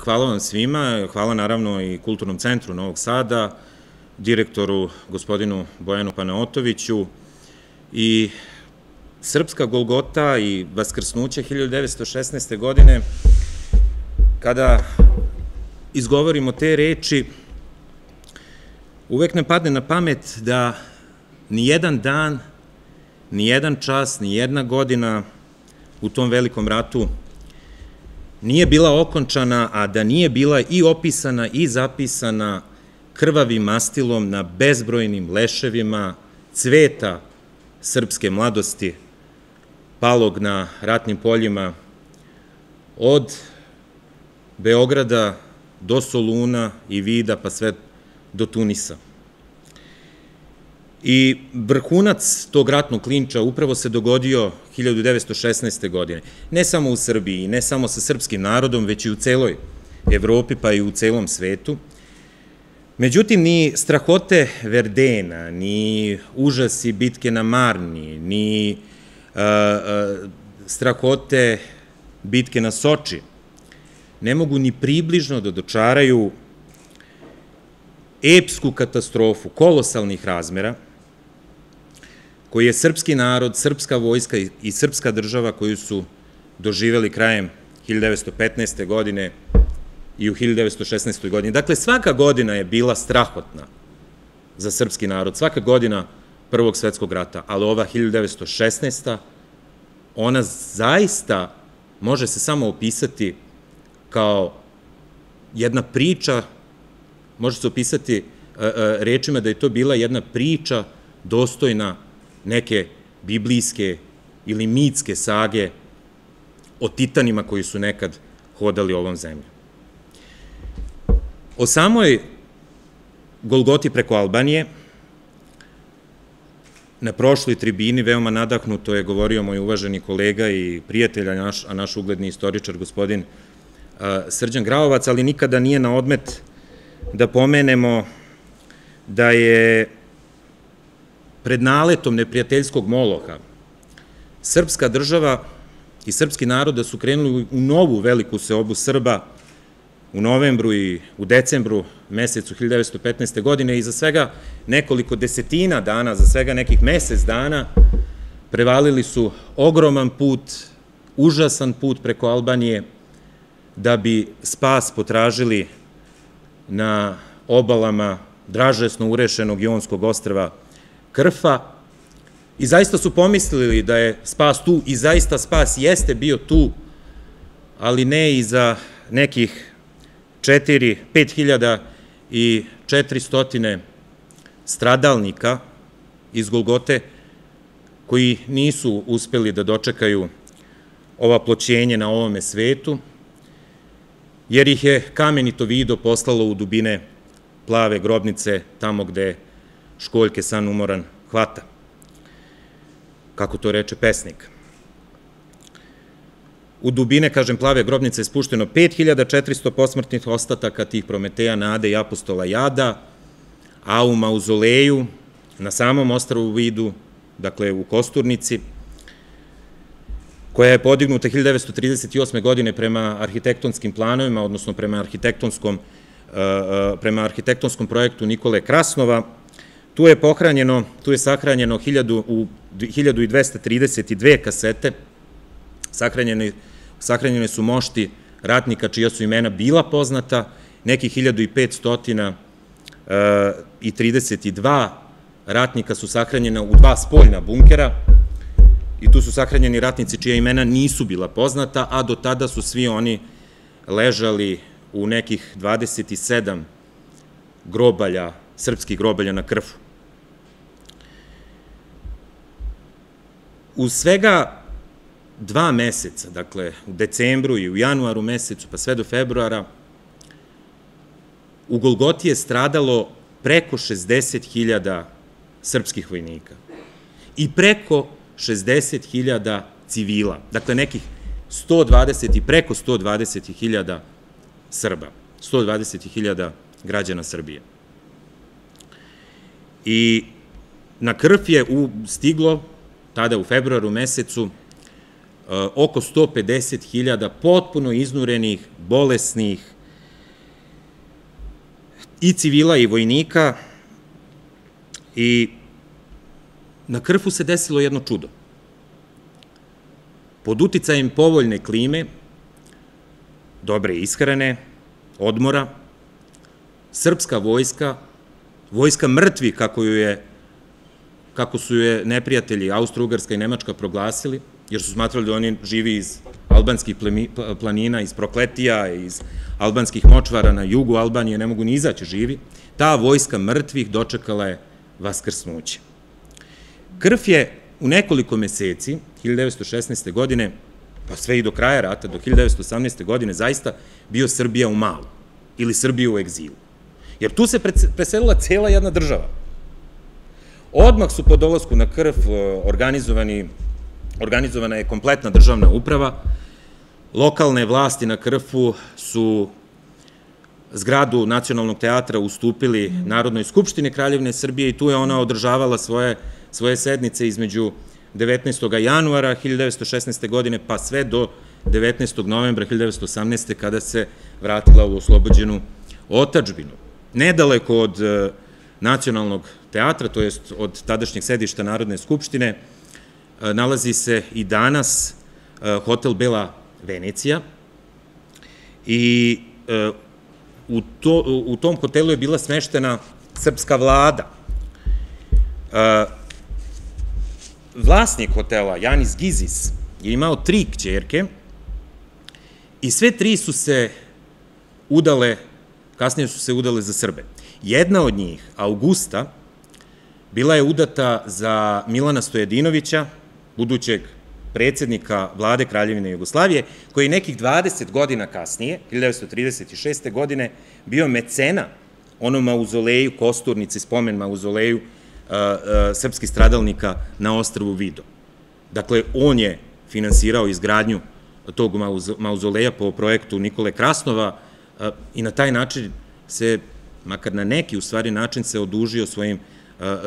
Hvala vam svima, hvala naravno i Kulturnom centru Novog Sada, direktoru gospodinu Bojanu Panajotoviću. I Srpska Golgota i Vaskrsnuće 1916. godine, kada izgovorimo te reči, uvek nam padne na pamet da nijedan dan, nijedan čas, nijedna godina u tom velikom ratu nije bila okončana, a da nije bila i opisana i zapisana krvavim mastilom na bezbrojnim leševima cveta srpske mladosti, palog na ratnim poljima od Beograda do Soluna i Vida, pa sve do Tunisa. I vrhunac tog ratnog klinča upravo se dogodio 1916. godine. Ne samo u Srbiji, ne samo sa srpskim narodom, već i u celoj Evropi, pa i u celom svetu. Međutim, ni strahote Verdena, ni užasi bitke na Marni, ni strahote bitke na Soči ne mogu ni približno da dočaraju epsku katastrofu kolosalnih razmera koji je srpski narod, srpska vojska i srpska država koju su doživjeli krajem 1915. godine i u 1916. godini. Dakle, svaka godina je bila strahotna za srpski narod, svaka godina Prvog svetskog rata, ali ova 1916. ona zaista može se samo opisati kao jedna priča, može se opisati rečima da je to bila jedna priča dostojna neke biblijske ili mitske sage o titanima koji su nekad hodali ovom zemlju. O samoj Golgoti preko Albanije, na prošloj tribini, veoma nadahnuto je govorio moj uvaženi kolega i prijatelj, a naš ugledni istoričar, gospodin Srđan Graovac, ali nikada nije na odmet da pomenemo da je pred naletom neprijateljskog moloha srpska država i srpski narod da su krenuli u novu veliku seobu Srba u novembru i u decembru mesecu 1915. godine i za svega nekoliko desetina dana, za svega nekih mesec dana prevalili su ogroman put, užasan put preko Albanije da bi spas potražili na obalama dražesno urešenog Jonskog ostrva Krfa i zaista su pomislili da je spas tu i zaista spas jeste bio tu, ali ne i za nekih 5400 stradalnika iz Golgote koji nisu uspeli da dočekaju ova pločenje na ovome svetu, jer ih je kamenito vido poslalo u dubine plave grobnice, tamo gde školjke san umoran hvata, kako to reče pesnik. U dubine, kažem, plave grobnice je spušteno 5400 posmrtnih ostataka tih Prometeja, Nade i Apostola Jada, a u mauzoleju, na samom ostrvu Vidu, dakle u Kosturnici, koja je podignuta 1938. godine prema arhitektonskim planovima, odnosno prema arhitektonskom projektu Nikole Krasnova. Tu je pohranjeno, tu je sahranjeno 1232 kasete, sahranjene su mošti ratnika čija su imena bila poznata, neki 1532 ratnika su sahranjena u dva spoljna bunkera, i tu su sahranjeni ratnici čija imena nisu bila poznata, a do tada su svi oni ležali u nekih 27 grobalja, srpskih grobalja na Krfu. U svega 2 meseca, dakle u decembru i u januaru mesecu, pa sve do februara, u Golgoti je stradalo preko 60.000 srpskih vojnika i preko 60.000 civila, dakle nekih 120 i preko 120.000 Srba, 120.000 građana Srbije. I na Krf je stiglo, tada u februaru mesecu, oko 150.000 potpuno iznurenih, bolesnih, i civila i vojnika, i na Krfu se desilo jedno čudo. Pod uticajem povoljne klime, dobre ishrane, odmora, srpska vojska, vojska mrtvi, kako su je neprijatelji Austro-Ugarska i Nemačka proglasili, jer su smatrali da oni živi iz albanskih planina, iz Prokletija, iz albanskih močvara na jugu Albanije, ne mogu ni izaći živi, ta vojska mrtvih dočekala je vaskrsnuće. Krv je u nekoliko meseci, 1916. godine, pa sve i do kraja rata, do 1918. godine, zaista bio Srbija u malu, ili Srbija u egzilu. Jer tu se preselila cela jedna država. Odmah su po dolasku na Krf organizovana je kompletna državna uprava, lokalne vlasti na Krfu su zgradu Nacionalnog teatra ustupili Narodnoj skupštini Kraljevine Srbije i tu je ona održavala svoje sednice između 19. januara 1916. godine pa sve do 19. novembra 1918. kada se vratila u oslobođenu otadžbinu. Nedaleko od Nacionalnog teatra, to jest od tadašnjeg sedišta Narodne skupštine, nalazi se i danas hotel Bela Venecija i u tom hotelu je bila smeštena srpska vlada. Vlasnik hotela, Janis Gizis, je imao 3 kćerke i sve 3 su se udale, kasnije su se udale za Srbe. Jedna od njih, Augusta, bila je udata za Milana StojedInovića, budućeg predsednika vlade Kraljevine Jugoslavije, koji je nekih 20 godina kasnije, 1936. godine, bio mecena onom mauzoleju, kosturnici, spomen mauzoleju srpskih stradalnika na ostrvu Vido. Dakle, on je finansirao izgradnju tog mauzoleja po projektu Nikole Krasnova i na taj način se, makar na neki u stvari način, se odužio svojim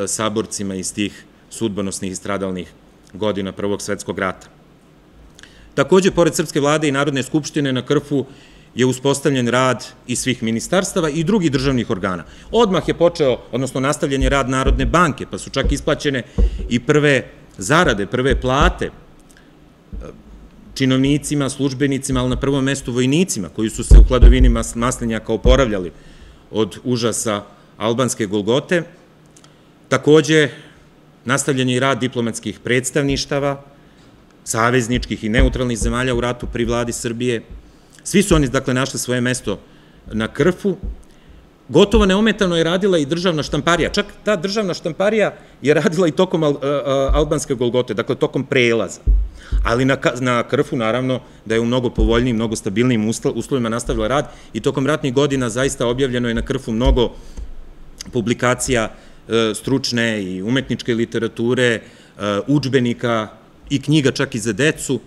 saborcima iz tih sudbonosnih i stradalnih godina Prvog svetskog rata. Takođe, pored Srpske vlade i Narodne skupštine, na Krfu je uspostavljen rad i svih ministarstava i drugih državnih organa. Odmah je počeo, odnosno nastavljen je rad Narodne banke, pa su čak isplaćene i prve zarade, prve plate činovnicima, službenicima, ali na prvom mestu vojnicima, koji su se u hladovini maslinjaka oporavljali od užasa albanske golgote. Takođe, nastavljen je i rad diplomatskih predstavništava, savezničkih i neutralnih zemalja u ratu pri vladi Srbije. Svi su oni, dakle, našli svoje mesto na Krfu. Gotovo neometano je radila i državna štamparija. Čak ta državna štamparija je radila i tokom albanske golgote, dakle, tokom prelaza. Ali na Krfu, naravno, da je u mnogo povoljnijim, mnogo stabilnijim uslovima nastavila rad i tokom ratnih godina zaista objavljeno je na Krfu mnogo publikacija stručne i umetničke literature, udžbenika i knjiga čak i za decu,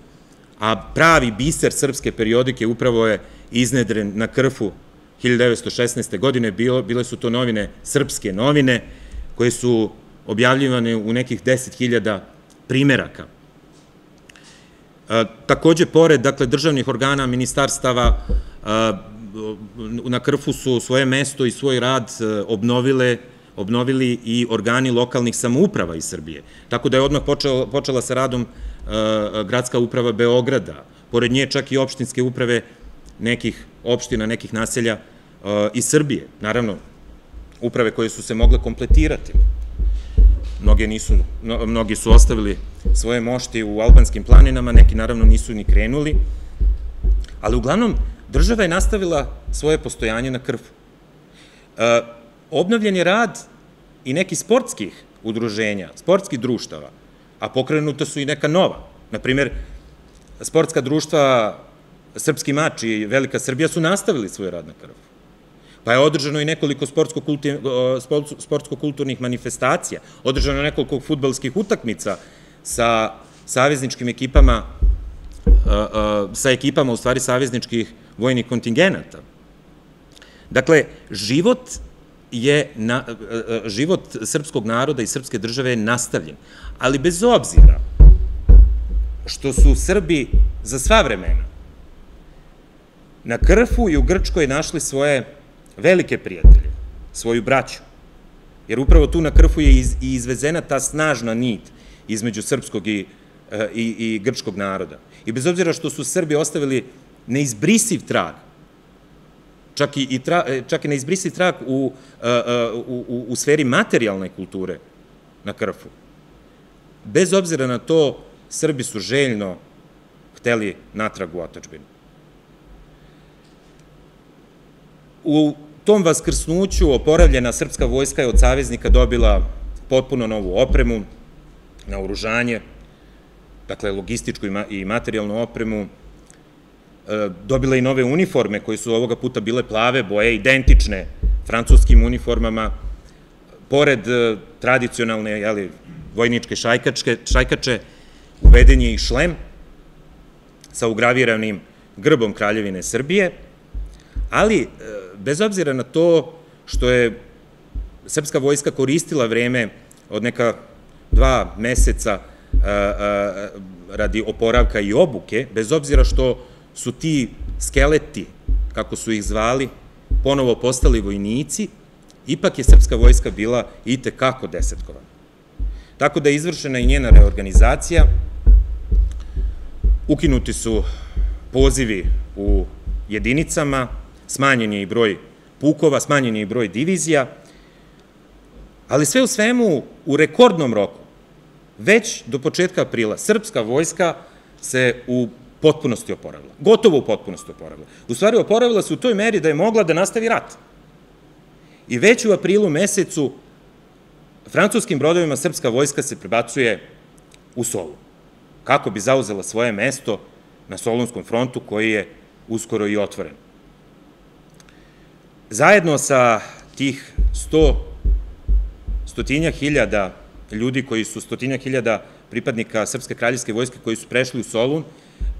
a pravi biser srpske periodike upravo je iznedren na Krfu 1916. godine. Bile su to novine, srpske novine, koje su objavljivane u nekih 10.000 primeraka. Takođe, pored državnih organa, ministarstava, na Krfu su svoje mesto i svoj rad obnovili i organi lokalnih samouprava iz Srbije. Tako da je odmah počela sa radom gradska uprava Beograda, pored nje čak i opštinske uprave nekih opština, nekih naselja iz Srbije. Naravno, uprave koje su se mogle kompletirati. Mnogi su ostavili svoje mošti u albanskim planinama, neki naravno nisu ni krenuli, ali uglavnom država je nastavila svoje postojanje na Krfu. Obnovljen je rad i neki sportskih udruženja, sportskih društava, a pokrenuta su i neka nova. Naprimer, sportska društva Srpski mač i Velika Srbija su nastavili svoj rad na Krfu. Pa je održano i nekoliko sportsko-kulturnih manifestacija, održano nekoliko fudbalskih utakmica sa savezničkim ekipama, sa ekipama u stvari savezničkih vojnih kontingenata. Dakle, život srpskog naroda i srpske države je nastavljen. Ali bez obzira što su Srbi za sva vremena na Krfu i u Grčkoj našli svoje velike prijatelje, svoju braću. Jer upravo tu na krfu je i izvezena ta snažna nit između srpskog i grčkog naroda. I bez obzira što su Srbi ostavili neizbrisiv trag, čak i neizbrisiv trag u sferi materijalne kulture na krfu, bez obzira na to, Srbi su željno hteli natrag u otadžbinu. U tom vaskrsnuću oporavljena srpska vojska je od saveznika dobila potpuno novu opremu, naoružanje, dakle logističku i materijalnu opremu, dobila i nove uniforme koje su ovoga puta bile plave boje, identične francuskim uniformama, pored tradicionalne vojničke šajkače, uveden je i šlem sa ugraviranim grbom Kraljevine Srbije, ali bez obzira na to što je srpska vojska koristila vreme od neka 2 meseca radi oporavka i obuke, bez obzira što su ti skeleti, kako su ih zvali, ponovo postali vojnici, ipak je srpska vojska bila i tekako desetkovana. Tako da je izvršena i njena reorganizacija, ukinuti su pozivi u jedinicama, smanjen je i broj pukova, smanjen je i broj divizija, ali sve u svemu u rekordnom roku, već do početka aprila, srpska vojska se u potpunosti oporavila, gotovo u potpunosti oporavila. U stvari oporavila se u toj meri da je mogla da nastavi rat. I već u aprilu mesecu francuskim brodovima srpska vojska se prebacuje u Solu, kako bi zauzela svoje mesto na Solunskom frontu koji je uskoro i otvoren. Zajedno sa tih stotinjak hiljada ljudi koji su stotinjak hiljada pripadnika Srpske kraljevske vojske koji su prešli u Solun,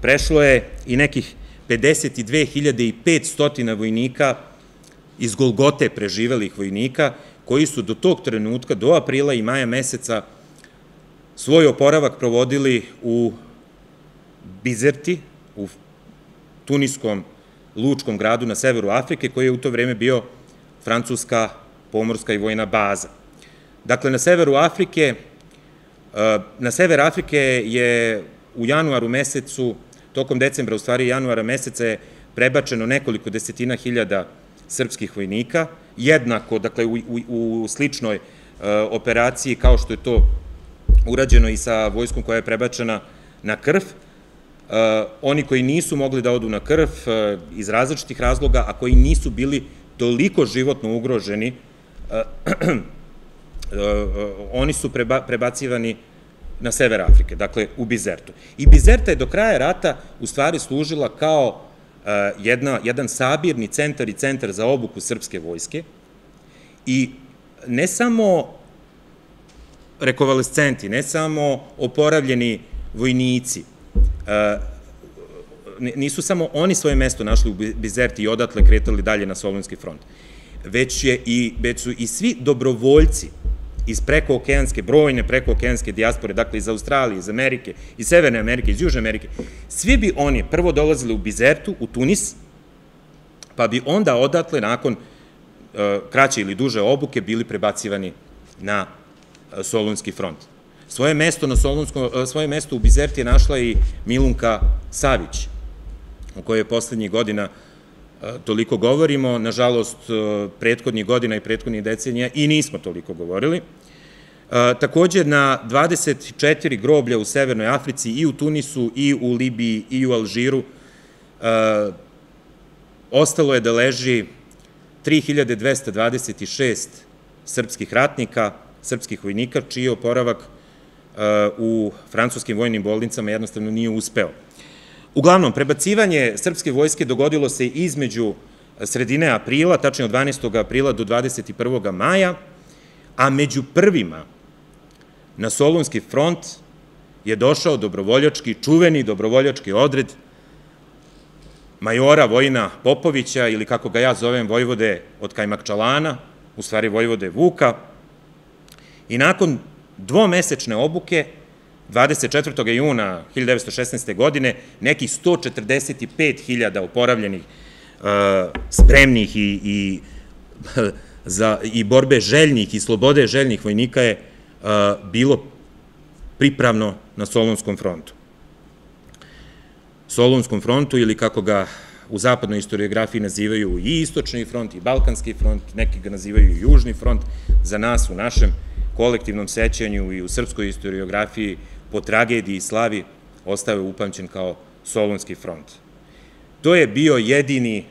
prešlo je i nekih 52.500 vojnika iz Golgote preživelih vojnika koji su do tog trenutka, do aprila i maja meseca, svoj oporavak provodili u Bizerti, u tuniskom lučkom gradu na severu Afrike, koji je u to vreme bio francuska pomorska i vojna baza. Dakle, na sever Afrike je u januaru mesecu, tokom decembra, u stvari januara meseca, je prebačeno nekoliko desetina hiljada srpskih vojnika, jednako, dakle, u sličnoj operaciji kao što je to urađeno i sa vojskom koja je prebačena na krv. Oni koji nisu mogli da odu na krv iz različitih razloga, a koji nisu bili toliko životno ugroženi, oni su prebacivani na sever Afrike, dakle u Bizertu. I Bizerta je do kraja rata u stvari služila kao jedan sabirni centar i centar za obuku srpske vojske i ne samo rekonvalescenti, ne samo oporavljeni vojnici, nisu samo oni svoje mesto našli u Bizerti i odatle kretali dalje na Solunski front, već su i svi dobrovoljci iz brojne prekookeanske dijaspore, dakle iz Australije, iz Amerike, iz Severne Amerike, iz Južne Amerike, svi bi oni prvo dolazili u Bizertu, u Tunis, pa bi onda odatle, nakon kraće ili duže obuke, bili prebacivani na Solunski front. Svoje mesto u Bizerti je našla i Milunka Savić, o kojoj je poslednjih godina toliko govorimo, nažalost, prethodnih godina i prethodnih decenija i nismo toliko govorili. Takođe, na 24 groblja u Severnoj Africi i u Tunisu i u Libiji i u Alžiru ostalo je da leži 3226 srpskih ratnika, srpskih vojnika, čiji je oporavak u francuskim vojnim bolnicama jednostavno nije uspeo. Uglavnom, prebacivanje srpske vojske dogodilo se između sredine aprila, tačnije od 12. aprila do 21. maja, a među prvima na Solunski front je došao dobrovoljački, čuveni dobrovoljački odred majora Vojina Popovića, ili kako ga ja zovem, vojvode od Kajmakčalana, u stvari vojvode Vuka, i nakon dvomesečne obuke, 24. juna 1916. godine, nekih 145.000 oporavljenih, spremnih i i borbe željnih i slobode željnih vojnika je bilo pripravno na Solunskom frontu. Solunskom frontu, ili kako ga u zapadnoj historiografiji nazivaju i Istočni front, i Balkanski front, neki ga nazivaju i Južni front, za nas u našem kolektivnom sećanju i u srpskoj historiografiji po tragediji i slavi ostao upamćen kao Solunski front. To je bio jedini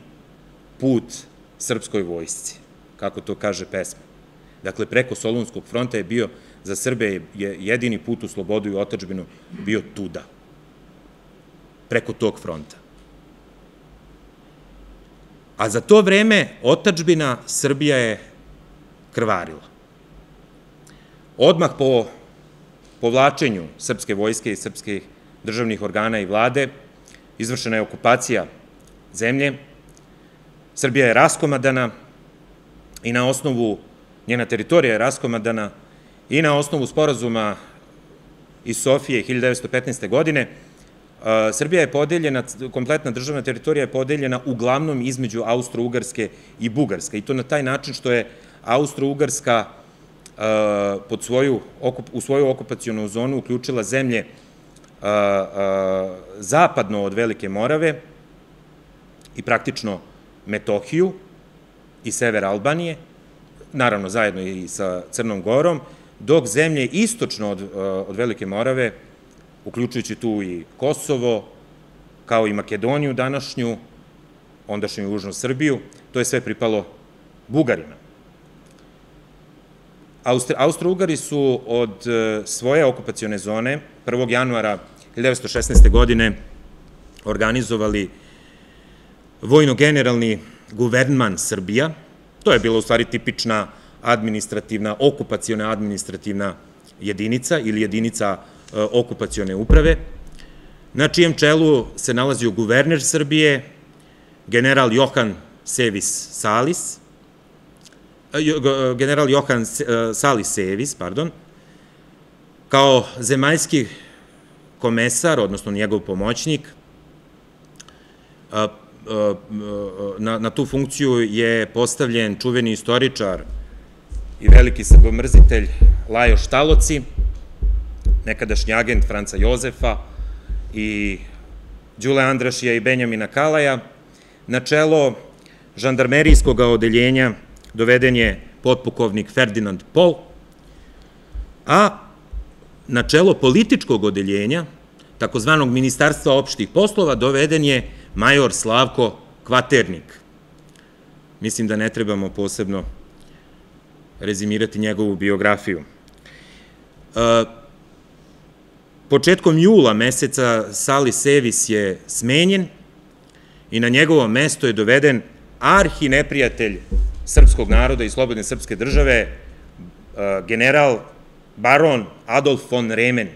put srpskoj vojsci, kako to kaže pesma. Dakle, preko Solunskog fronta je bio, za Srbe je jedini put u slobodu i otadžbinu bio tuda. Preko tog fronta. A za to vreme otadžbina Srbija je krvarila. Odmah po povlačenju srpske vojske i srpskih državnih organa i vlade izvršena je okupacija zemlje, Srbija je raskomadana i na osnovu, njena teritorija je raskomadana i na osnovu sporazuma iz Sofije 1915. godine Srbija je podeljena, kompletna državna teritorija je podeljena uglavnom između Austro-Ugarske i Bugarske, i to na taj način što je Austro-Ugarska u svoju okupacionu zonu uključila zemlje zapadno od Velike Morave i praktično Metohiju i sever Albanije, naravno zajedno i sa Crnom Gorom, dok zemlje istočno od Velike Morave, uključujući tu i Kosovo, kao i Makedoniju današnju, ondašnju Južnu Srbiju, to je sve pripalo Bugarima. Austro-Ugari su od svoje okupacione zone 1. januara 1916. godine organizovali vojno-generalni guvernman Srbija. To je bila u stvari tipična administrativna, okupaciona administrativna jedinica ili jedinica okupacione uprave, na čijem čelu se nalazio guverner Srbije, general Johan Salis Sevis, kao zemaljski komesar, odnosno njegov pomoćnik. Na tu funkciju je postavljen čuveni istoričar i veliki srbomrzitelj Lajo Štaloci, nekadašnji agent Franca Jozefa i Đule Andrašija i Benjamina Kalaja. Na čelo žandarmerijskog odeljenja doveden je potpukovnik Ferdinand Pol, a na čelo političkog odeljenja, takozvanog Ministarstva opštih poslova, doveden je major Slavko Kvaternik. Mislim da ne trebamo posebno rezimirati njegovu biografiju. Početkom jula meseca Salis Sevis je smenjen i na njegovo mesto je doveden arhineprijatelj srpskog naroda i slobodne srpske države, general baron Adolf von Remen.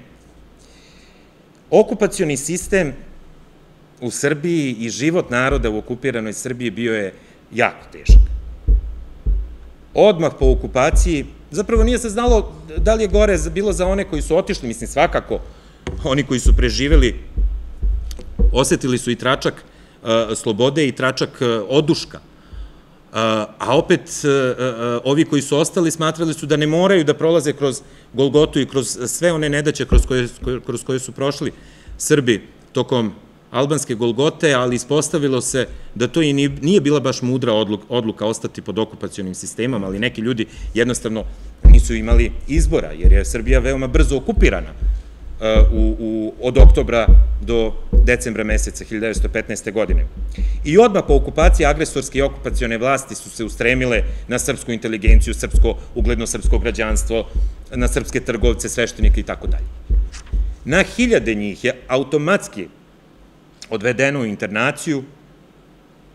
Okupacioni sistem u Srbiji i život naroda u okupiranoj Srbiji bio je jako težak. Odmah po okupaciji, zapravo nije se znalo da li je gore bilo za one koji su otišli, mislim svakako, oni koji su preživeli, osetili su i tračak slobode i tračak oduška. A opet, ovi koji su ostali smatrali su da ne moraju da prolaze kroz Golgotu i kroz sve one nedaće kroz koje su prošli Srbi tokom albanske Golgote, ali ispostavilo se da to i nije bila baš mudra odluka ostati pod okupacionim sistemom, ali neki ljudi jednostavno nisu imali izbora, jer je Srbija veoma brzo okupirana od oktobra do decembra meseca 1915. godine. I odmah po okupaciji agresorske i okupacione vlasti su se ustremile na srpsku inteligenciju, ugledno srpsko građanstvo, na srpske trgovce, sveštenike i tako dalje. Na hiljade njih je automatski odvedeno u internaciju,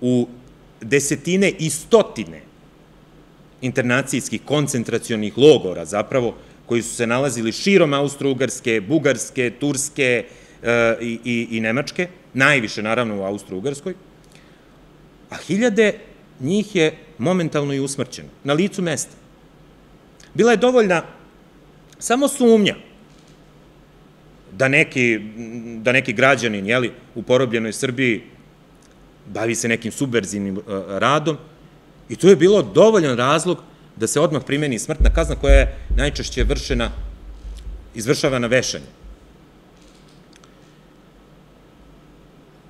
u desetine i stotine internacijskih koncentracionih logora zapravo, koji su se nalazili širom Austro-Ugarske, Bugarske, Turske i Nemačke, najviše naravno u Austro-Ugarskoj, a hiljade njih je momentalno i usmrćeno, na licu mesta. Bila je dovoljna samo sumnja da neki građanin, jeli, u porobljenoj Srbiji bavi se nekim subverzivnim radom, i to je bilo dovoljan razlog da se odmah primeni smrtna kazna koja je najčešće izvršavana vešanjem.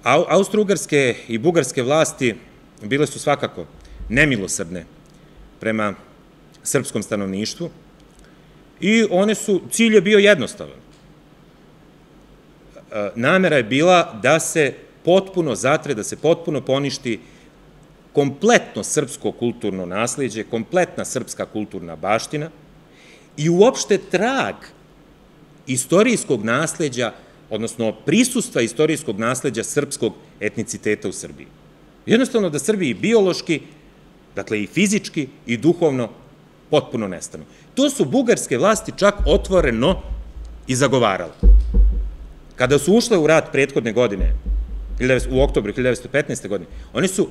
Austro-ugarske i bugarske vlasti bile su svakako nemilosrdne prema srpskom stanovništvu i cilj je bio jednostavan. Namera je bila da se potpuno zatre, da se potpuno poništi kompletno srpsko kulturno nasleđe, kompletna srpska kulturna baština i uopšte trag istorijskog nasleđa, odnosno prisustva istorijskog nasleđa srpskog etniciteta u Srbiji. Jednostavno da Srbi i biološki, dakle i fizički i duhovno potpuno nestanu. To su bugarske vlasti čak otvoreno i zagovarale. Kada su ušle u rat prethodne godine, u oktobru 1915. godine, oni su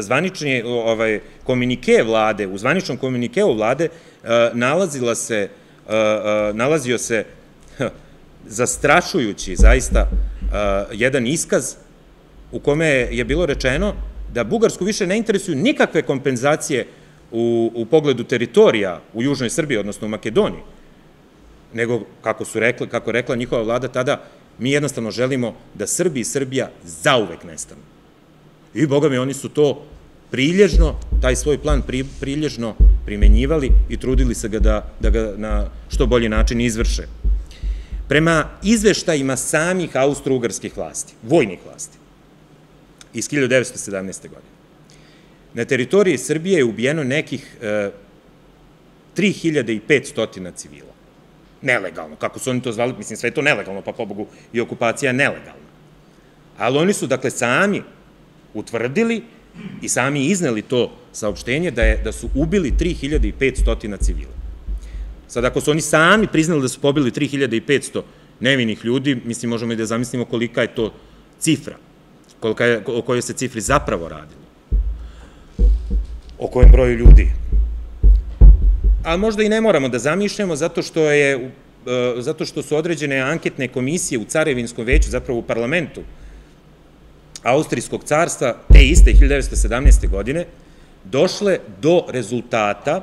zvanični komunike vlade, u zvaničnom komunikeu vlade nalazio se zastrašujući zaista jedan iskaz u kome je bilo rečeno da Bugarsku više ne interesuju nikakve kompenzacije u pogledu teritorija u Južnoj Srbiji, odnosno u Makedoniji, nego, kako rekla njihova vlada tada, mi jednostavno želimo da Srbi i Srbija zauvek nestanu. I, Boga mi, oni su to prilježno, taj svoj plan prilježno primenjivali i trudili se da ga na što bolji način izvrše. Prema izveštajima samih austro-ugarskih vlasti, vojnih vlasti, iz 1917. godine, na teritoriji Srbije je ubijeno nekih 3500 civila. Nelegalno, kako su oni to zvali, mislim, sve je to nelegalno, pa pobogu i okupacija je nelegalna. Ali oni su, dakle, sami utvrdili i sami izneli to saopštenje da su ubili 3500 civila. Sad, ako su oni sami priznali da su pobili 3500 nevinih ljudi, mislim, možemo i da zamislimo kolika je to cifra, o kojoj se cifri zapravo radilo, o kojem broju ljudi. A možda i ne moramo da zamišljamo, zato što su određene anketne komisije u Carevinskom veću, zapravo u parlamentu Austrijskog carstva, te iste 1917. godine, došle do rezultata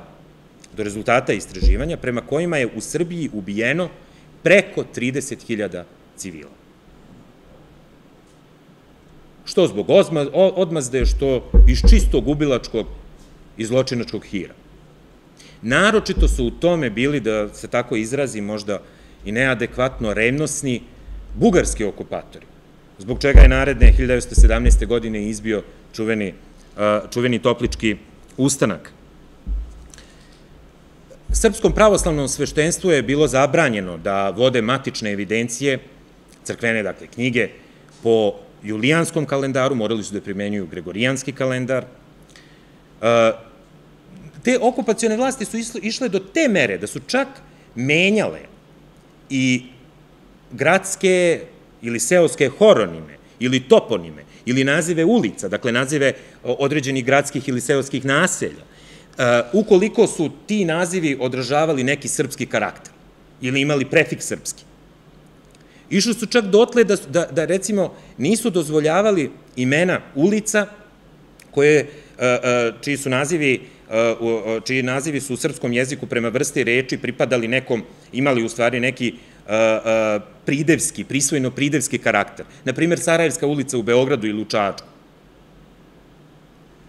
istraživanja prema kojima je u Srbiji ubijeno preko 30.000 civila. Što zbog odmazde, što iz čistog ubilačkog i zločinačkog hira. Naročito su u tome bili, da se tako izrazi možda i neadekvatno, revnosni bugarski okupatori, zbog čega je naredne 1917. godine izbio čuveni toplički ustanak. Srpskom pravoslavnom sveštenstvu je bilo zabranjeno da vode matične evidencije, crkvene, dakle, knjige, po julijanskom kalendaru, morali su da primenjuju gregorijanski kalendar. Te okupacione vlasti su išle do te mere da su čak menjale i gradske ili seoske horonime ili toponime ili nazive ulica, dakle nazive određenih gradskih ili seoskih naselja, ukoliko su ti nazivi odražavali neki srpski karakter ili imali prefiks srpski. Išli su čak dotle da recimo nisu dozvoljavali imena ulica čiji nazivi su u srpskom jeziku prema vrsti reči pripadali nekom, imali u stvari neki pridevski, prisvojno-pridevski karakter. Naprimer, Sarajevska ulica u Beogradu ili u Čačku.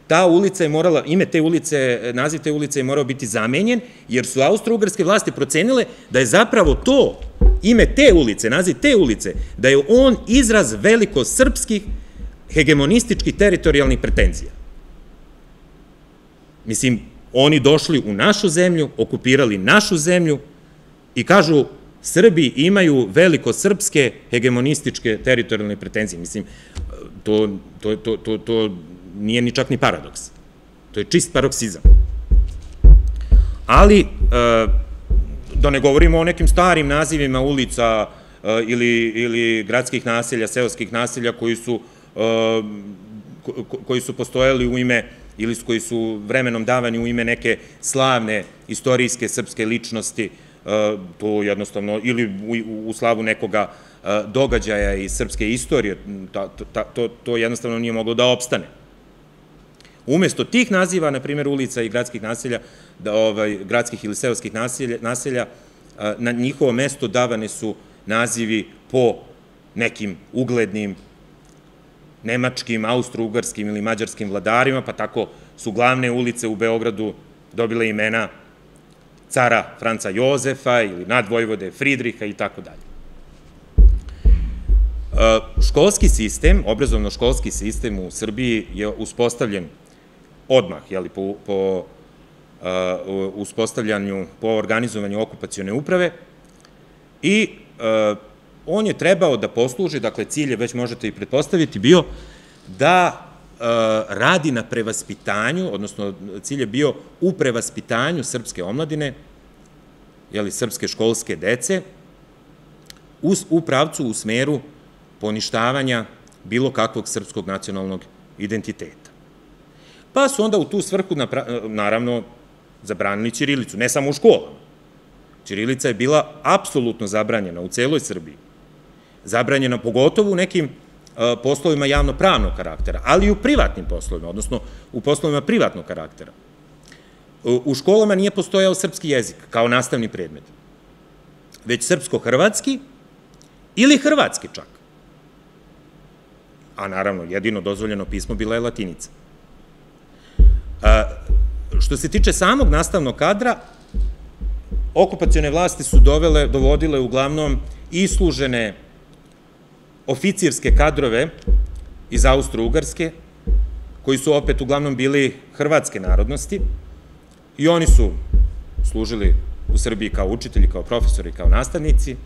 Ta ulica je morala, ime te ulice, naziv te ulice je morao biti zamenjen, jer su austro-ugarske vlasti procenile da je zapravo to ime te ulice, naziv te ulice, da je on izraz velikosrpskih hegemonističkih teritorijalnih pretenzija. Mislim, oni došli u našu zemlju, okupirali našu zemlju i kažu Srbi imaju velikosrpske hegemonističke teritorijalne pretenzije. Mislim, to nije ni čak ni paradoks. To je čist paradoksizam. Ali, da ne govorimo o nekim starim nazivima ulica ili gradskih naselja, seoskih naselja koji su postojali u ime ili koji su vremenom davani u ime neke slavne istorijske srpske ličnosti, to jednostavno, ili u slavu nekoga događaja iz srpske istorije, to jednostavno nije moglo da opstane. Umesto tih naziva, na primjer, ulica i gradskih naselja, gradskih ili seoskih naselja, na njihovo mesto davane su nazivi po nekim uglednim nemačkim, austro-ugarskim ili mađarskim vladarima, pa tako su glavne ulice u Beogradu dobile imena cara Franca Jozefa ili nadvojvode Fridriha i tako dalje. Školski sistem, obrazovno-školski sistem u Srbiji je uspostavljen odmah, po uspostavljanju, po organizovanju okupacione uprave i on je trebao da posluži, dakle cilj je, već možete i pretpostaviti, bio da radi na prevaspitanju, odnosno cilj je bio u prevaspitanju srpske omladine, srpske školske dece, u pravcu, u smeru poništavanja bilo kakvog srpskog nacionalnog identiteta. Pa su onda u tu svrhu, naravno, zabranili ćirilicu, ne samo u školama. Ćirilica je bila apsolutno zabranjena u celoj Srbiji. Zabranjena pogotovo u nekim poslovima javno-pravnog karaktera, ali i u privatnim poslovima, odnosno u poslovima privatnog karaktera. U školama nije postojao srpski jezik kao nastavni predmet, već srpsko-hrvatski ili hrvatski čak. A naravno, jedino dozvoljeno pismo bila je latinica. Što se tiče samog nastavnog kadra, okupacione vlasti su dovodile uglavnom islužene oficirske kadrove iz Austro-Ugarske, koji su opet uglavnom bili hrvatske narodnosti, i oni su služili u Srbiji kao učitelji, kao profesori, kao nastavnici.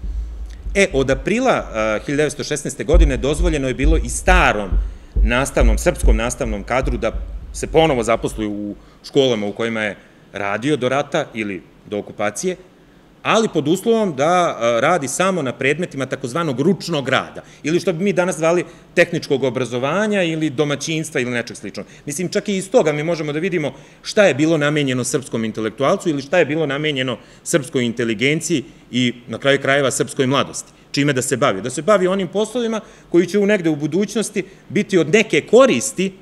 Od aprila 1916. godine dozvoljeno je bilo i starom nastavnom, srpskom nastavnom kadru da se ponovo zaposluju u školama u kojima je radio do rata ili do okupacije, ali pod uslovom da radi samo na predmetima takozvanog ručnog rada, ili što bi mi danas zvali tehničkog obrazovanja ili domaćinstva ili nečeg sličnog. Mislim, čak i iz toga mi možemo da vidimo šta je bilo namenjeno srpskom intelektualcu ili šta je bilo namenjeno srpskoj inteligenciji i na kraju krajeva srpskoj mladosti, čime da se bavi. Da se bavi onim poslovima koji će negde u budućnosti biti od neke koristi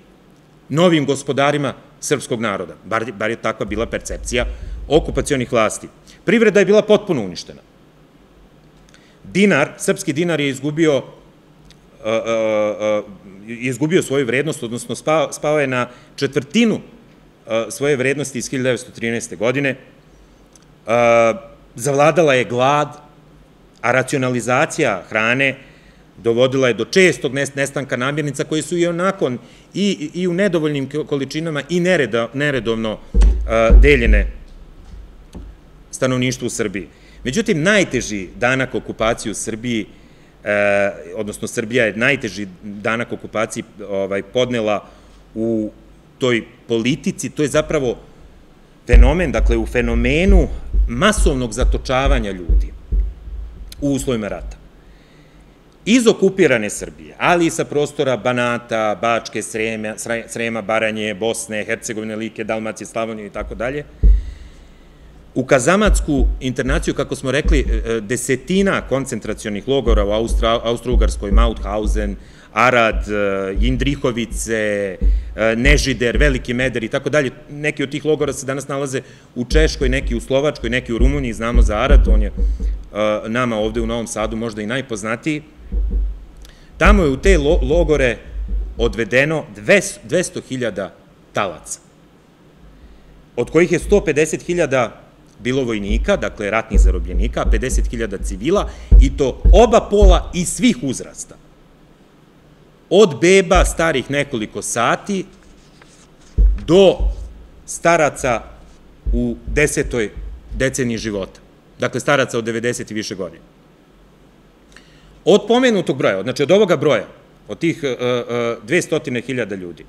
novim gospodarima srpskog naroda. Bar je takva bila percepcija okupacionih vlasti. Privreda je bila potpuno uništena. Dinar, srpski dinar je izgubio svoju vrednost, odnosno spao je na četvrtinu svoje vrednosti iz 1913. godine. Zavladala je glad, a racionalizacija hrane dovodila je do čestog nestanka namirnica koje su i onako i u nedovoljnim količinama i neredovno deljene stanovništvu u Srbiji. Međutim, najteži danak okupacije u Srbiji, odnosno Srbija je najteži danak okupacije podnela u toj politici, to je zapravo fenomen, dakle u fenomenu masovnog zatočavanja ljudi u uslovima rata. Iz okupirane Srbije, ali i sa prostora Banata, Bačke, Srema, Baranje, Bosne, Hercegovine, Like, Dalmacije, Slavonije i tako dalje, u Kazamatsku internaciju, kako smo rekli, desetina koncentracionih logora u Austro-Ugarskoj, Mauthausen, Arad, Indrihovice, Nežider, Veliki Meder i tako dalje. Neki od tih logora se danas nalaze u Češkoj, neki u Slovačkoj, neki u Rumuniji, znamo za Arad, on je nama ovde u Novom Sadu možda i najpoznatiji. Tamo je u te logore odvedeno 200.000 talaca, od kojih je 150.000 bilo vojnika, dakle ratnih zarobljenika, a 50.000 civila, i to oba pola i svih uzrasta. Od beba starih nekoliko sati do staraca u 10. deceniji života. Dakle, staraca od 90 i više godina. Od pomenutog broja, znači od ovoga broja, od tih 200.000 ljudi,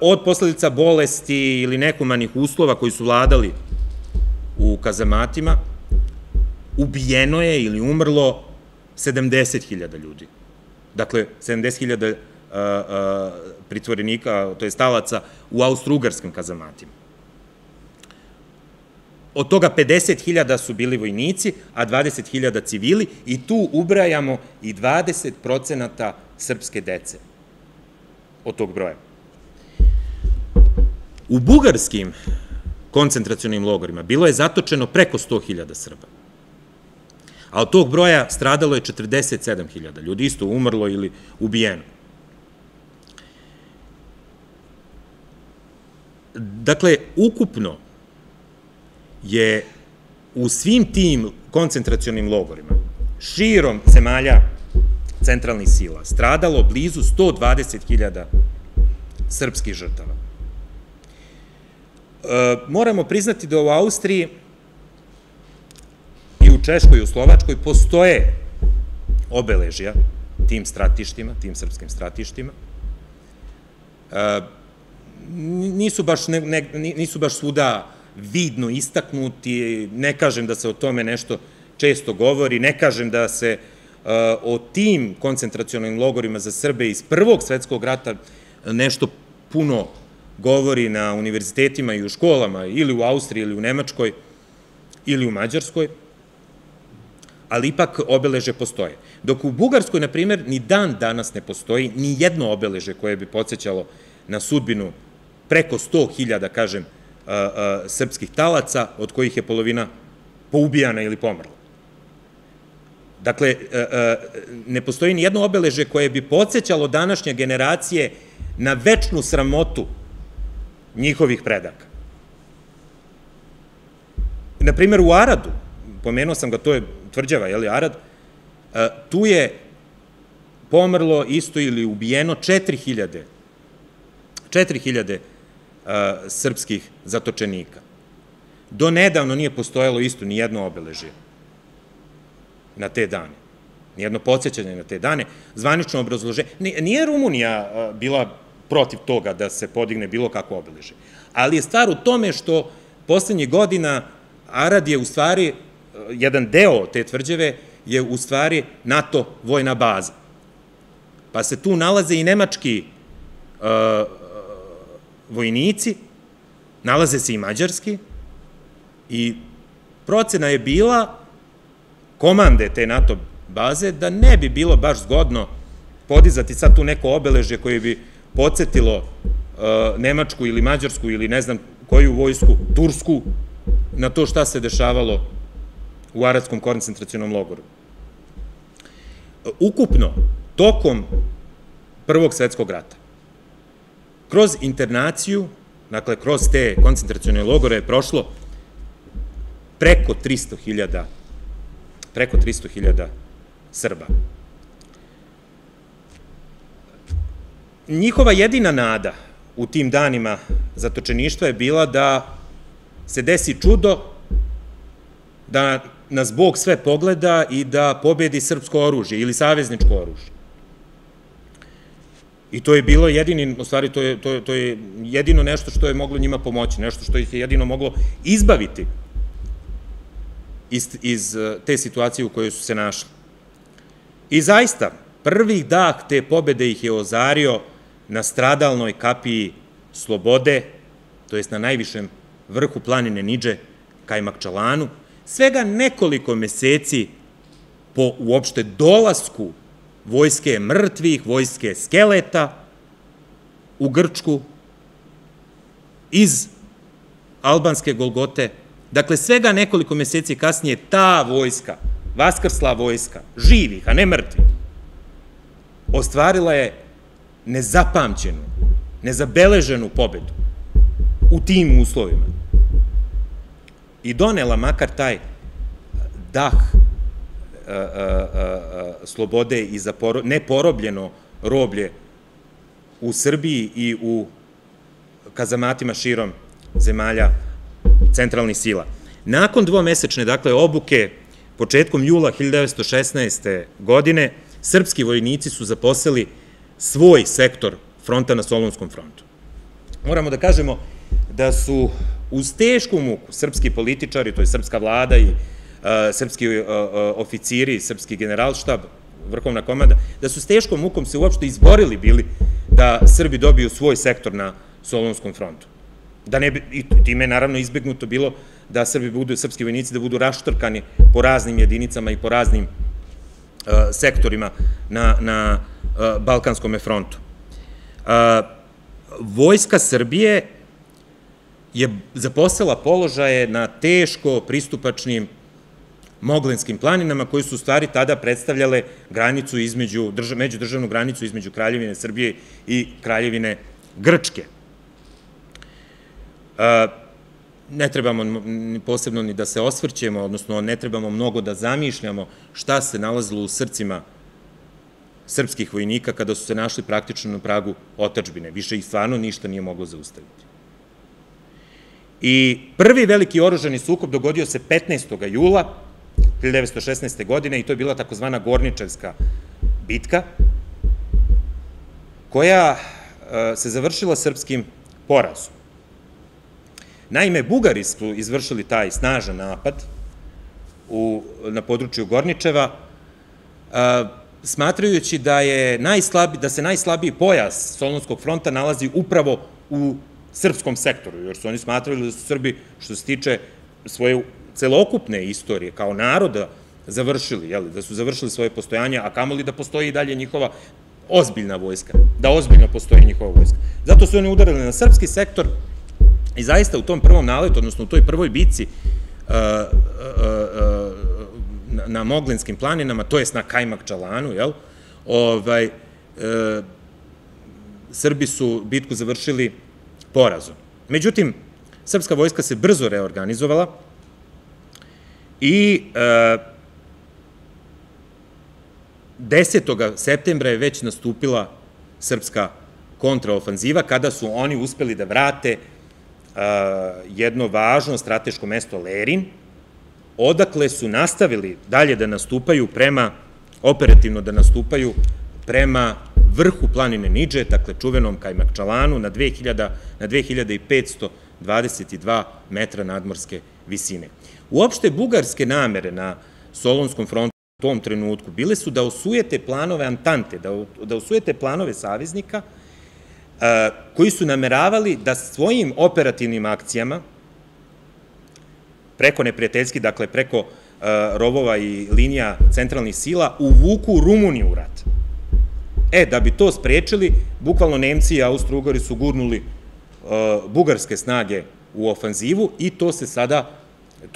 od posledica bolesti ili nehumanih uslova koji su vladali u kazamatima, ubijeno je ili umrlo 70.000 ljudi. Dakle, 70.000 pritvorenika, to je talaca, u austrougarskim kazamatima. Od toga 50.000 su bili vojnici, a 20.000 civili, i tu ubrajamo i 20% srpske dece od tog broja. U bugarskim koncentracionim logorima bilo je zatočeno preko 100.000 Srba, a od tog broja stradalo je 47.000 ljudi, isto umrlo ili ubijeno. Dakle, ukupno je u svim tim koncentracionim logorima širom zemalja centralnih sila stradalo blizu 120.000 srpskih žrtava. Moramo priznati da u Austriji i u Češkoj i u Slovačkoj postoje obeležja tim stratištima, tim srpskim stratištima. Nisu baš svuda vidno istaknuti, ne kažem da se o tome nešto često govori, ne kažem da se o tim koncentracionim logorima za Srbe iz Prvog svetskog rata nešto puno govori na univerzitetima i u školama, ili u Austriji, ili u Nemačkoj, ili u Mađarskoj, ali ipak obeleže postoje. Dok u Bugarskoj, na primjer, ni dan danas ne postoji ni jedno obeleže koje bi podsjećalo na sudbinu preko 100.000, kažem, srpskih talaca, od kojih je polovina poubijana ili pomrla. Dakle, ne postoji ni jedno obeleže koje bi podsjećalo današnje generacije na večnu sramotu njihovih predaka. Naprimer, u Aradu, pomenuo sam ga, to je tvrđava, je li, Arad, tu je pomrlo isto ili ubijeno 4000 srpskih zatočenika. Do nedavno nije postojalo isto ni jedno obeležje na te dane, ni jedno podsjećanje na te dane, zvanično obrazloženje. Nije Rumunija bila protiv toga da se podigne bilo kako obeleže. Ali je stvar u tome što poslednjih godina Arad je u stvari, jedan deo te tvrđave je u stvari NATO vojna baza. Pa se tu nalaze i nemački vojnici, nalaze se i mađarski, i procena je bila komande te NATO baze da ne bi bilo baš zgodno podizati sad tu neko obeležje koje bi podsjetilo Nemačku ili Mađarsku ili ne znam koju vojsku, Tursku, na to šta se dešavalo u Aradskom koncentracionom logoru. Ukupno, tokom Prvog svetskog rata, kroz internaciju, dakle kroz te koncentracione logore je prošlo preko 300.000 Srba. Njihova jedina nada u tim danima zatočeništva je bila da se desi čudo, da nas Bog sve pogleda i da pobedi srpsko oružje ili savezničko oružje. I to je bilo jedini, u stvari to je jedino nešto što je moglo njima pomoći, nešto što ih je jedino moglo izbaviti iz te situacije u kojoj su se našli. I zaista, prvi dah te pobede ih je ozario na stradalnoj kapiji Slobode, to jest na najvišem vrhu planine Niđe, Kajmakčalanu, svega nekoliko meseci po uopšte dolasku vojske mrtvih, vojske skeleta u Grčku iz albanske Golgote. Dakle, svega nekoliko meseci kasnije ta vojska, vaskrsla vojska, živih, a ne mrtvih, ostvarila je nezapamćenu, nezabeleženu pobedu u tim uslovima i donela makar taj dah slobode i za neporobljeno roblje u Srbiji i u kazamatima širom zemalja centralnih sila. Nakon dvomesečne, dakle, obuke, početkom jula 1916. godine, srpski vojnici su zaposlili svoj sektor fronta na Solunskom frontu. Moramo da kažemo da su uz tešku muku srpski političari, to je srpska vlada i srpski oficiri, srpski generalštab, vrhovna komanda, da su s teškom mukom se uopšte izborili bili da Srbi dobiju svoj sektor na Solunskom frontu. I time je naravno izbegnuto bilo da srpski vojnici da budu raštrkani po raznim jedinicama i po raznim sektorima na Balkanskom frontu. Vojska Srbije je zaposela položaje na teško pristupačnim Moglinskim planinama, koji su u stvari tada predstavljale međudržavnu granicu između Kraljevine Srbije i Kraljevine Grčke. Ne trebamo posebno ni da se osvrćemo, odnosno ne trebamo mnogo da zamišljamo šta se nalazilo u srcima srpskih vojnika kada su se našli praktično na pragu otadžbine. Više ih stvarno ništa nije moglo zaustaviti. I prvi veliki oružani sukob dogodio se 15. jula 1916. godine i to je bila takozvana Gorničevska bitka, koja se završila srpskim porazom. Naime, Bugari su izvršili taj snažan napad na području Gorničeva, smatrajući da se najslabiji pojas Solunskog fronta nalazi upravo u srpskom sektoru, jer su oni smatrali da su Srbi, što se tiče svoje celokupne istorije kao naroda, završili, da su završili svoje postojanje, a kamoli da postoji i dalje njihova ozbiljna vojska, da ozbiljno postoji njihova vojska. Zato su oni udarili na srpski sektor i zaista u tom prvom naletu, odnosno u toj prvoj bici na Moglinskim planinama, to jest na Kajmakčalanu, Srbi su bitku završili porazom. Međutim, srpska vojska se brzo reorganizovala i 10. septembra je već nastupila srpska kontraofanziva, kada su oni uspeli da vrate jedno važno strateško mesto Lerin, odakle su nastavili dalje da nastupaju operativno da nastupaju prema vrhu planine Niđe, dakle čuvenom Kajmakčalanu, na 2522 metra nadmorske visine. Uopšte, bugarske namere na Solunskom frontu u tom trenutku bile su da osujete planove Antante, da osujete planove saveznika, koji su nameravali da svojim operativnim akcijama preko neprijateljski, dakle preko rovova i linija centralnih sila, uvuku Rumuniju u rat. Da bi to sprečili, bukvalno Nemci i Austrougari su gurnuli bugarske snage u ofanzivu i to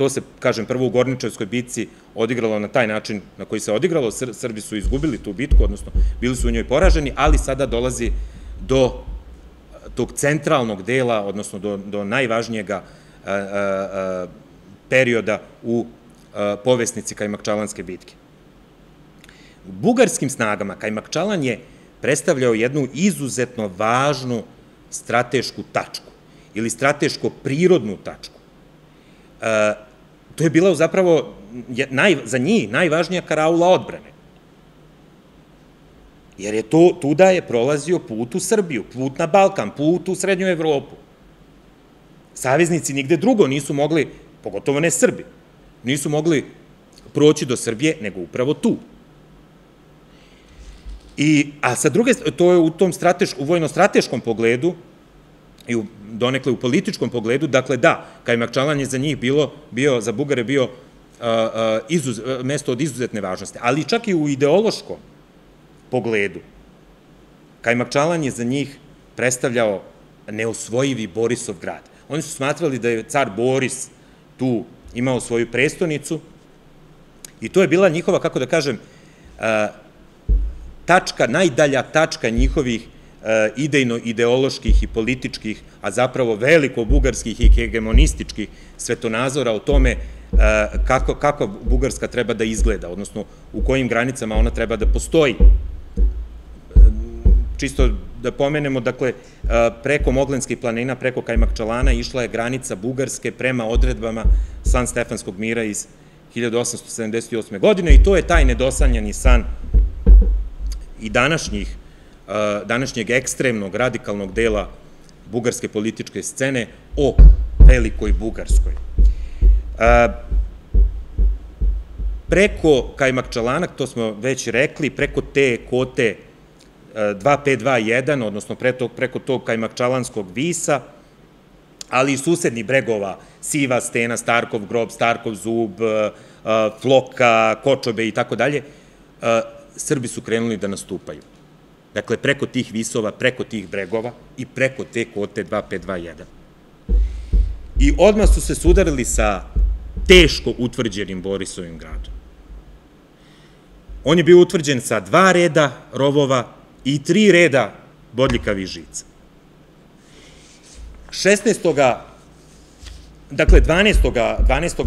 se, kažem, prvo u Gorničevskoj bitci odigralo na taj način na koji se odigralo. Srbi su izgubili tu bitku, odnosno bili su u njoj poraženi, ali sada dolazi do tog centralnog dela, odnosno do najvažnijega perioda u povesnici Kajmakčalanske bitke. Bugarskim snagama Kajmakčalan je predstavljao jednu izuzetno važnu stratešku tačku ili strateško-prirodnu tačku. To je bila zapravo za njih najvažnija karaula odbrane. Jer je tuda je prolazio put u Srbiju, put na Balkan, put u Srednju Evropu. Saveznici nigde drugo nisu mogli, pogotovo ne Srbi, nisu mogli proći do Srbije, nego upravo tu. A sa druge, to je u tom vojno-strateškom pogledu i donekle u političkom pogledu, dakle da, Kajmakčalan je za njih za Bugare bio mesto od izuzetne važnosti, ali čak i u ideološkom pogledu. Kajmakčalan je za njih predstavljao neosvojivi Borisov grad. Oni su smatrali da je car Boris tu imao svoju prestonicu i to je bila njihova, kako da kažem, najdalja tačka njihovih idejno-ideoloških i političkih, a zapravo veliko-bugarskih i hegemonističkih svetonazora o tome kako Bugarska treba da izgleda, odnosno u kojim granicama ona treba da postoji. Čisto da pomenemo, dakle, preko Moglenskih planina, preko Kajmakčalana išla je granica Bugarske prema odredbama San Stefanskog mira iz 1878. godine i to je taj nedosanjani san i današnjeg ekstremnog, radikalnog dela bugarske političke scene o velikoj Bugarskoj. Preko Kajmakčalana, to smo već rekli, preko te kote 2521, odnosno preko tog Kajmakčalanskog visa, ali i susednih bregova, Siva stena, Starkov grob, Starkov zub, Floka, Kočobe i tako dalje, Srbi su krenuli da nastupaju. Dakle, preko tih visova, preko tih bregova i preko te kote 2521. i odmah su se sudarili sa teško utvrđenim Borisovim gradom. On je bio utvrđen sa 2 reda rovova i 3 reda bodljikavih žica. 12.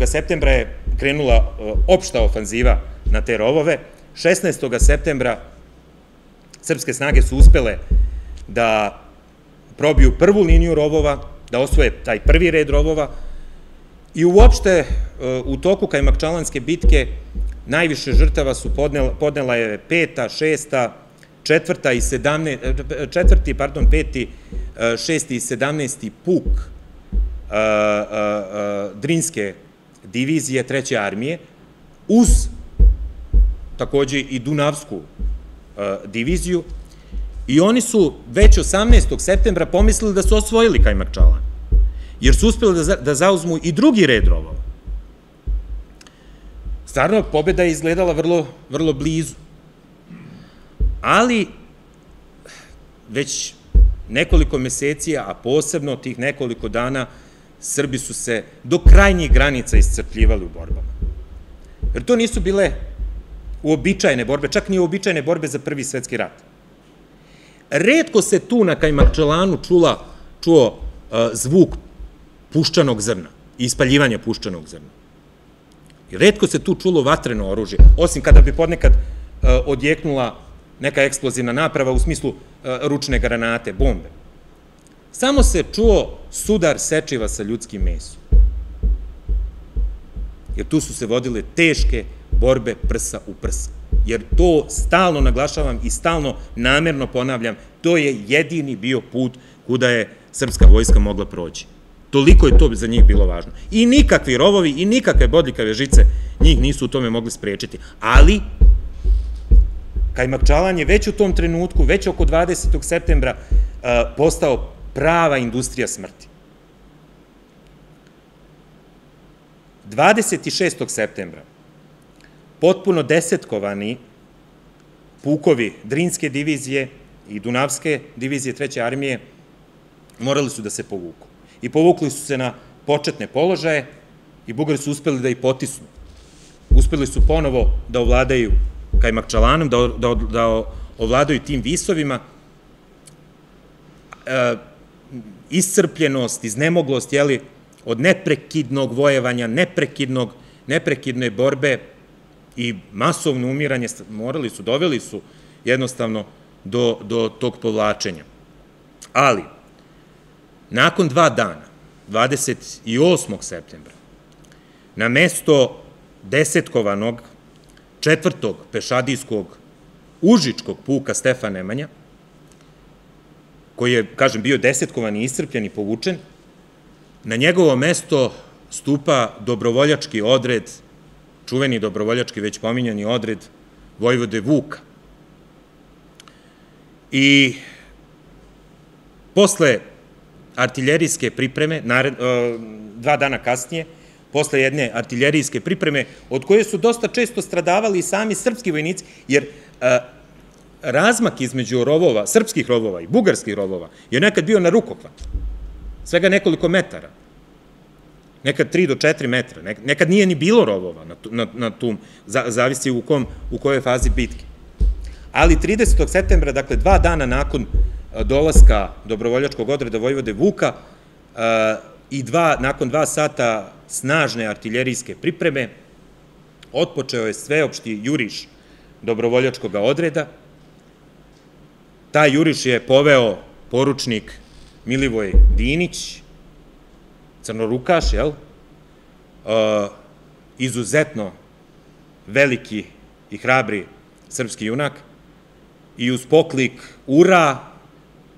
Septembra je krenula opšta ofanziva na te rovove. 16. septembra srpske snage su uspele da probiju prvu liniju rovova, da osvoje taj 1. red rovova i uopšte u toku Kajmakčalanske bitke najviše žrtava su podnela je 5., 6. i 17. puk Drinske divizije 3. armije, uz takođe i Dunavsku diviziju, i oni su već 18. septembra pomislili da su osvojili Kajmakčalan, jer su uspeli da zauzmu i 2. red rovova. Stvarno, pobeda je izgledala vrlo blizu, ali već nekoliko meseci, a posebno tih nekoliko dana, Srbi su se do krajnjih granica iscrpljivali u borbama. Jer to nisu bile uobičajene borbe, čak ni uobičajene borbe za Prvi svetski rat. Retko se tu na Kajmakčalanu čuo zvuk puščanog zrna i ispaljivanja puščanog zrna. I retko se tu čulo vatreno oružje, osim kada bi ponekad odjeknula neka eksplozivna naprava u smislu ručne granate, bombe. Samo se čuo sudar sečiva sa ljudskim mesom. Jer tu su se vodile teške borbe prsa u prsa. Jer to stalno naglašavam i stalno namerno ponavljam, to je jedini bio put kuda je srpska vojska mogla proći. Toliko je to za njih bilo važno. I nikakvi rovovi i nikakve bodljikave žice njih nisu u tome mogli sprečiti. Ali Kajmakčalan je već u tom trenutku, već oko 20. septembra, postao prava industrija smrti. 26. septembra potpuno desetkovani pukovi Drinske divizije i Dunavske divizije 3. armije morali su da se povuku. I povukli su se na početne položaje i Bugari su uspeli da ih potisnu. Uspeli su ponovo da ovladaju Kajmakčalanom, da ovladaju tim visovima. Iscrpljenost, iznemoglost, jeli, od neprekidnog vojevanja, neprekidne borbe i masovno umiranje doveli su jednostavno do tog povlačenja. Ali, nakon 2 dana, 28. septembra, na mesto desetkovanog 4. pešadijskog užičkog puka Stefana Nemanja, koji je, kažem, bio desetkovan i iscrpljen i povučen, na njegovo mesto stupa dobrovoljački odred, čuveni dobrovoljački, već pominjani odred vojvode Vuka. I posle artiljerijske pripreme, 2 dana kasnije, posle jedne artiljerijske pripreme, od koje su dosta često stradavali i sami srpski vojnici, jer razmak između rovova, srpskih rovova i bugarskih rovova, je nekad bio na rukopad. Svega nekoliko metara. Nekad 3 do 4 metra. Nekad nije ni bilo rovova na tom, zavisi u kojoj fazi bitke. Ali 30. septembra, dakle 2 dana nakon dolaska dobrovoljačkog odreda vojvode Vuka i nakon 2 sata snažne artiljerijske pripreme, otpočeo je sveopšti juriš dobrovoljačkog odreda. Taj juriš je poveo poručnik Milivoj Dinić, crnorukaš, jel? Izuzetno veliki i hrabri srpski junak i uz poklik "Ura,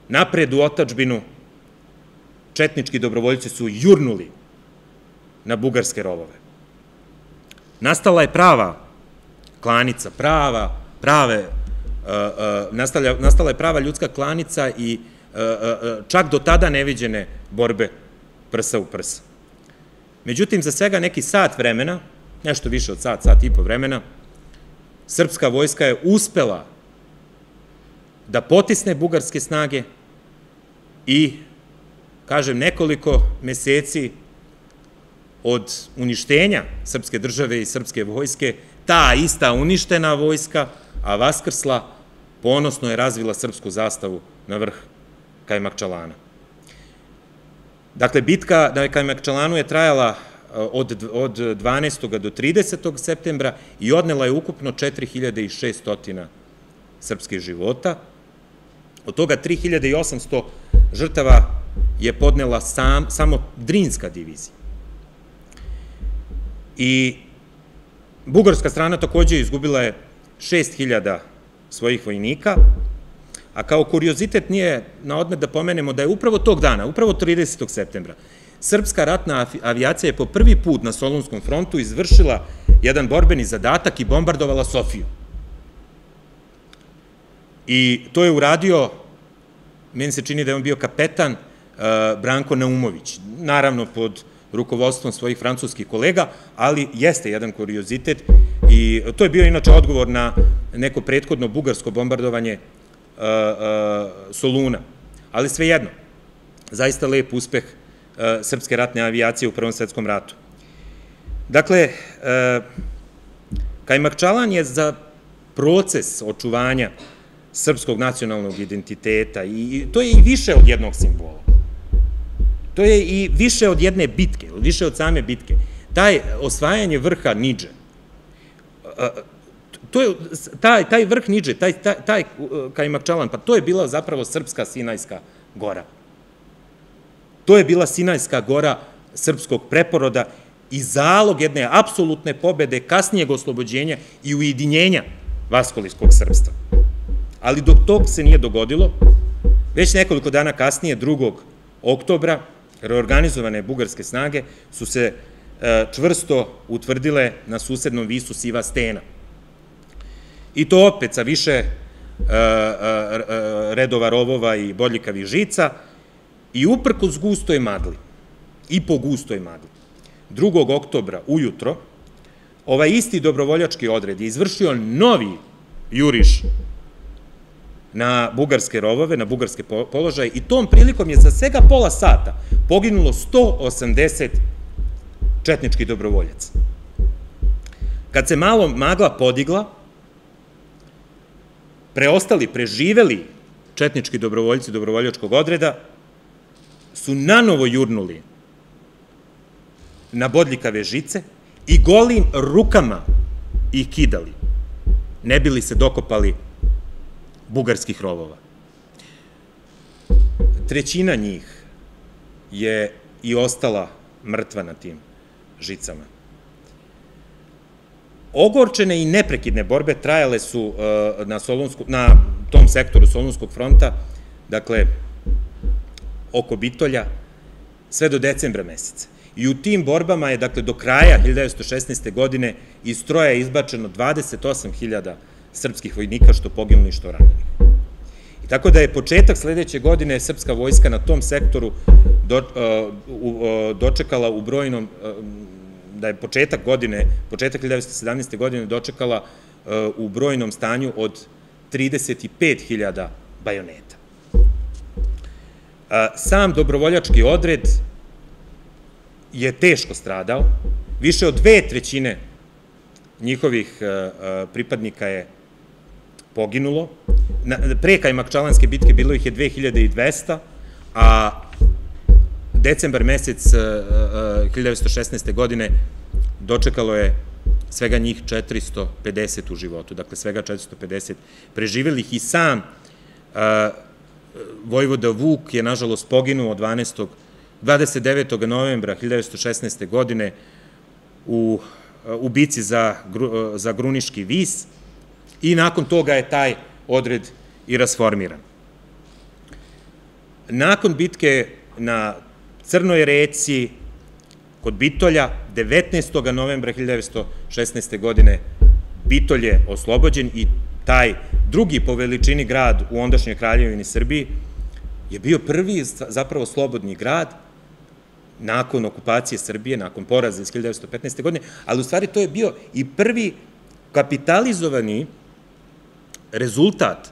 napred u otadžbinu", četnički dobrovoljci su jurnuli na bugarske rovove. Nastala je prava klanica, nastala je prava ljudska klanica i čak do tada neviđene borbe prsa u prsa. Međutim, za svega neki sat vremena, nešto više od sat i po vremena, srpska vojska je uspela da potisne bugarske snage i, kažem, nekoliko meseci od uništenja srpske države i srpske vojske, ta ista uništena vojska, a vaskrsla, ponosno je razvila srpsku zastavu na vrh Kajmakčalana. Dakle, bitka na Kajmakčalanu je trajala od 12. do 30. septembra i odnela je ukupno 4600 srpskih života. Od toga 3800 žrtava je podnela samo Drinska divizija. I bugarska strana takođe izgubila je 6000 svojih vojnika, a kao kuriozitet nije na odmet da pomenemo da je upravo tog dana, upravo 30. septembra, srpska ratna avijacija je po prvi put na Solunskom frontu izvršila jedan borbeni zadatak i bombardovala Sofiju. I to je uradio, meni se čini da je on bio kapetan, Branko Naumović, naravno pod rukovodstvom svojih francuskih kolega, ali jeste jedan kuriozitet i to je bio inače odgovor na neko prethodno bugarsko bombardovanje Soluna. Ali svejedno, zaista lep uspeh srpske ratne avijacije u Prvom svetskom ratu. Dakle, Kajmakčalan je za proces očuvanja srpskog nacionalnog identiteta i to je i više od jednog simbola. To je i više od jedne bitke, više od same bitke. Taj osvajanje vrha Niđe, taj vrh Niđe, taj Kajmakčalan, pa to je bila zapravo srpska Sinajska gora. To je bila Sinajska gora srpskog preporoda i zalog jedne apsolutne pobede, kasnijeg oslobođenja i ujedinjenja vaskolijskog srpstva. Ali dok tog se nije dogodilo, već nekoliko dana kasnije, 2. oktobra, reorganizovane bugarske snage su se čvrsto utvrdile na susednom visu Siva stena. I to opet sa više redova rovova i bodljikavih žica i uprkos gustoj magli, i po gustoj magli. 2. oktobra ujutro ovaj isti dobrovoljački odred je izvršio novi juriš na bugarske rovove, na bugarske položaje i tom prilikom je za svega pola sata poginulo 180 četničkih dobrovoljaca. Kad se malo magla podigla, preostali, preživeli četnički dobrovoljci dobrovoljačkog odreda su nanovo jurnuli na bodljikave žice i golim rukama ih kidali, ne bili se dokopali bugarskih rovova. 1/3 njih je i ostala mrtva na tim žicama. Ogorčene i neprekidne borbe trajale su na tom sektoru Solunskog fronta, dakle, oko Bitolja, sve do decembra meseca. I u tim borbama je, dakle, do kraja 1916. godine iz stroja je izbačeno 28.000 srpskih vojnika, što poginuli, što ranili. I tako da je početak sledeće godine srpska vojska na tom sektoru dočekala u brojnom, da je početak godine, početak 1917. godine dočekala u brojnom stanju od 35.000 bajoneta. Sam dobrovoljački odred je teško stradao, više od 2/3 njihovih pripadnika je poginulo. Pre Kajmakčalanske bitke bilo ih je 2200, a decembar mesec 1916. godine dočekalo je svega njih 450 u životu, dakle svega 450 preživelih i sam vojvoda Vuk je nažalost poginuo 29. novembra 1916. godine u bici za Gruniški vis i nakon toga je taj odred i rasformiran. Nakon bitke na Crnoj reci kod Bitolja 19. novembra 1916. godine Bitolj je oslobođen i taj drugi po veličini grad u ondašnjoj Kraljevini Srbiji je bio prvi zapravo slobodni grad nakon okupacije Srbije, nakon poraza iz 1915. godine, ali u stvari to je bio i prvi kapitalizovani rezultat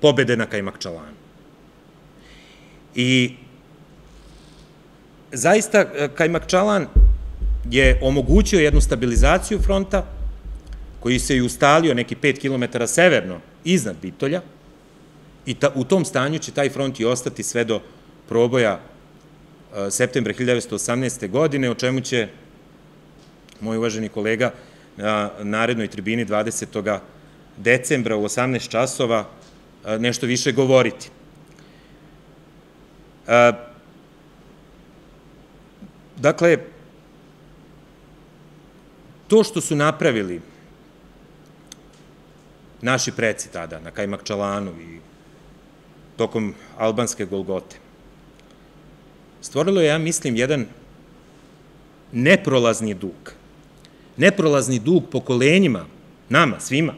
pobede na Kajmakčalanu. I zaista Kajmakčalan je omogućio jednu stabilizaciju fronta, koji se i ustalio neki 5 km severno iznad Bitolja, i u tom stanju će taj front i ostati sve do proboja septembra 1918. godine, o čemu će moj uvaženi kolega na narednoj tribini 20. decembra u 18 časova nešto više govoriti. Dakle, to što su napravili naši preci tada, na Kajmakčalanu i tokom albanske Golgote, stvorilo je, ja mislim, jedan neprolazni dug. Neprolazni dug pokolenjima, nama, svima,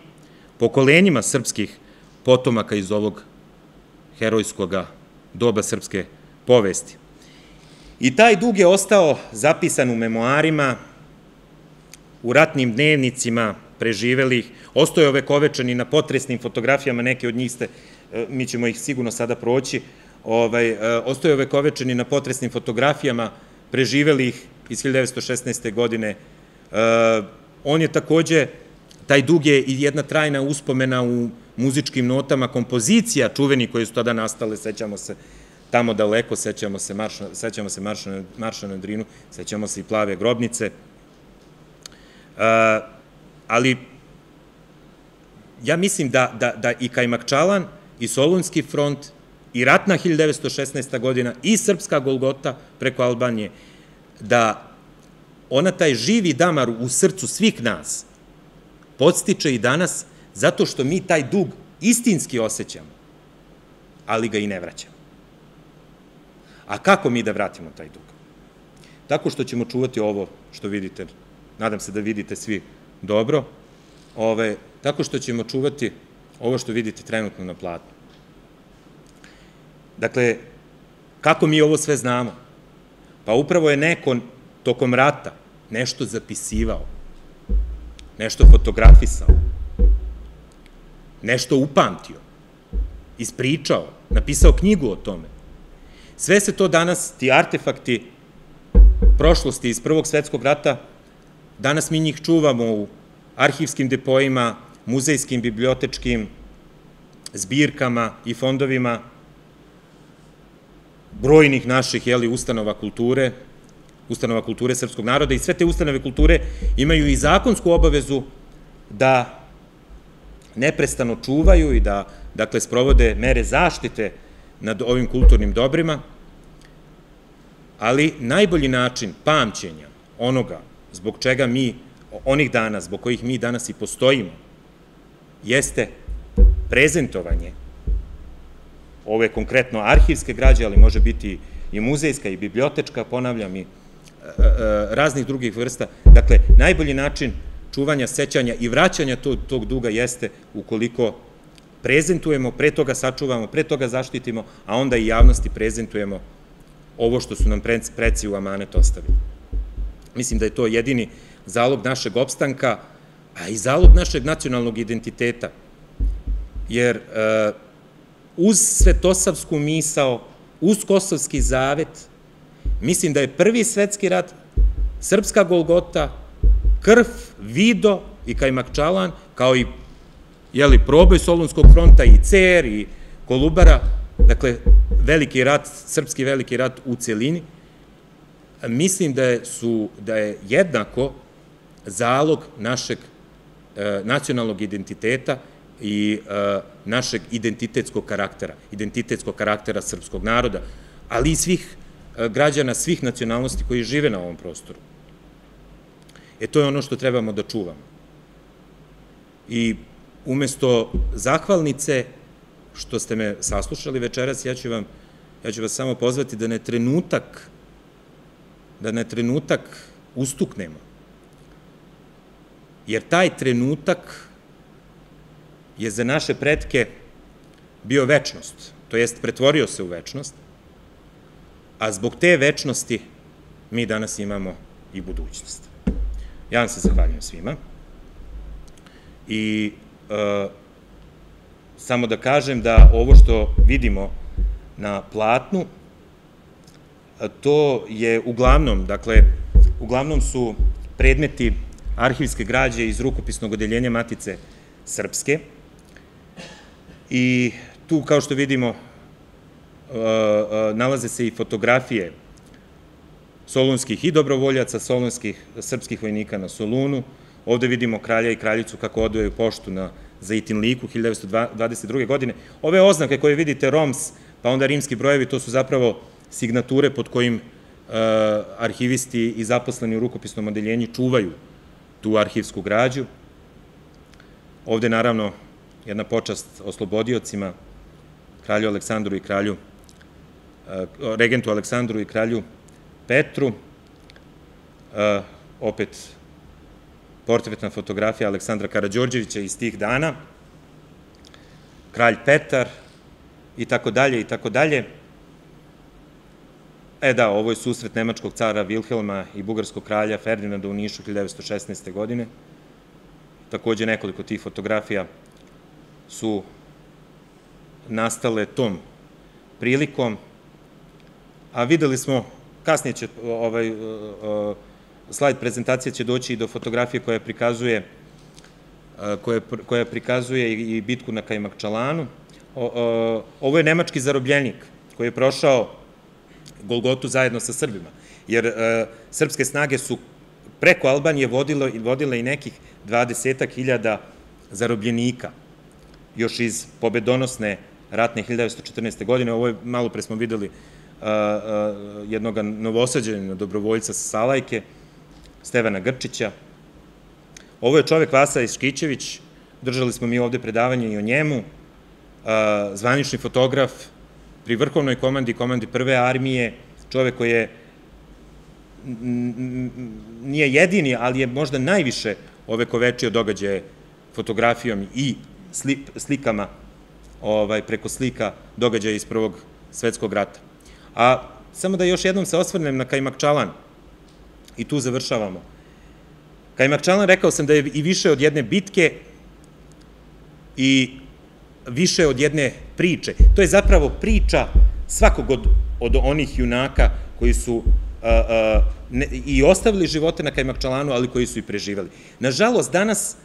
pokolenjima srpskih potomaka iz ovog herojskog doba srpske povesti. I taj dug je ostao zapisan u memoarima, u ratnim dnevnicima preživelih, ostao je ovekovečeni na potresnim fotografijama, neke od njih ste, mi ćemo ih sigurno sada proći, ostao je ovekovečeni na potresnim fotografijama preživelih iz 1916. godine. On je takođe, taj dug je i jedna trajna uspomena u muzičkim notama kompozicija čuveni koje su tada nastale, sećamo se Tamo daleko, sećamo se Marša na Drinu, sećamo se i Plave grobnice. Ali ja mislim da i Kajmakčalan, i Solunski front, i ratna 1916. godina, i srpska Golgota preko Albanije, da ona taj živi damar u srcu svih nas podstiče i danas, zato što mi taj dug istinski osjećamo, ali ga i ne vraćamo. A kako mi da vratimo taj dug? Tako što ćemo čuvati ovo što vidite, nadam se da vidite svi dobro, tako što ćemo čuvati ovo što vidite trenutno na platnu. Dakle, kako mi ovo sve znamo? Pa upravo je neko tokom rata nešto zapisivao, nešto fotografisao, nešto upamtio, ispričao, napisao knjigu o tome. Sve se to danas, ti artefakti prošlosti iz Prvog svetskog rata, danas mi njih čuvamo u arhivskim depojima, muzejskim, bibliotečkim zbirkama i fondovima brojnih naših ustanova kulture srpskog naroda, i sve te ustanove kulture imaju i zakonsku obavezu da neprestano čuvaju i da, dakle, sprovode mere zaštite nad ovim kulturnim dobrima, ali najbolji način pamćenja onoga zbog čega mi, onih dana, zbog kojih mi danas i postojimo, jeste prezentovanje ove konkretno arhivske građe, ali može biti i muzejska i bibliotečka, ponavljam, i raznih drugih vrsta. Dakle, najbolji način čuvanja, sećanja i vraćanja tog duga jeste ukoliko prezentujemo, pre toga sačuvamo, pre toga zaštitimo, a onda i javnosti prezentujemo ovo što su nam preci u amanet ostavili. Mislim da je to jedini zalog našeg opstanka, a i zalog našeg nacionalnog identiteta. Jer uz svetosavsku misao, uz kosovski zavet, mislim da je Prvi svetski rat, srpska Golgota, krv, Vido i Kajmakčalan, kao i proboj Solunskog fronta i Cer i Kolubara, dakle, veliki rat, srpski veliki rat u celini, mislim da je jednako zalog našeg nacionalnog identiteta i našeg identitetskog karaktera srpskog naroda, ali i svih građana, svih nacionalnosti koji žive na ovom prostoru. E, to je ono što trebamo da čuvamo. I umesto zahvalnice, što ste me saslušali večeras, ja ću vas samo pozvati da na trenutak ustuknemo. Jer taj trenutak je za naše pretke bio večnost, to jest pretvorio se u večnost, a zbog te večnosti mi danas imamo i budućnost. Ja vam se zahvaljujem svima i samo da kažem da ovo što vidimo na platnu, to je uglavnom, dakle, uglavnom su predmeti arhivske građe iz rukopisnog odeljenja Matice Srpske. I tu, kao što vidimo, nalaze se i fotografije solunskih i dobrovoljaca, solunskih srpskih vojnika na Solunu. Ovde vidimo kralja i kraljicu kako odvajaju poštu za Itinliku 1922. godine. Ove oznake koje vidite, ROMS, pa onda rimski brojevi, to su zapravo signature pod kojim arhivisti i zaposleni u rukopisnom odeljenju čuvaju tu arhivsku građu. Ovde, naravno, jedna počast oslobodiocima, kralju Aleksandru i kralju, regentu Aleksandru i kralju Petru. Opet portretna fotografija Aleksandra Karađorđevića iz tih dana, kralj Petar i tako dalje i tako dalje. E da, ovo je susret nemačkog cara Wilhelma i bugarskog kralja Ferdinanda u Nišu 1916. godine. Takođe nekoliko tih fotografija su nastale tom prilikom, a videli smo, kasnije će ovaj slajd prezentacije će doći i do fotografije koja prikazuje i bitku na Kajmakčalanu. Ovo je nemački zarobljenik koji je prošao Golgotu zajedno sa Srbima, jer srpske snage su preko Albanije vodile i nekih 20.000 zarobljenika, još iz pobedonosne ratne 1914. godine. Ovo je, malo pre smo videli jednog novosađenog dobrovoljca sa Salajke, Stevana Grčića. Ovo je čovek Vasa Iškićević, držali smo mi ovde predavanje i o njemu, zvanični fotograf pri vrhovnoj komandi, komandi Prve armije, čovek koji je, nije jedini, ali je možda najviše ovekovečio događaje fotografijom i slikama, preko slika događaja iz Prvog svetskog rata. A samo da još jednom se osvrnem na Kajmakčalan, i tu završavamo. Kajmakčalan, rekao sam da je i više od jedne bitke i više od jedne priče. To je zapravo priča svakog od onih junaka koji su i ostavili živote na Kajmakčalanu, ali koji su i preživali. Nažalost, danas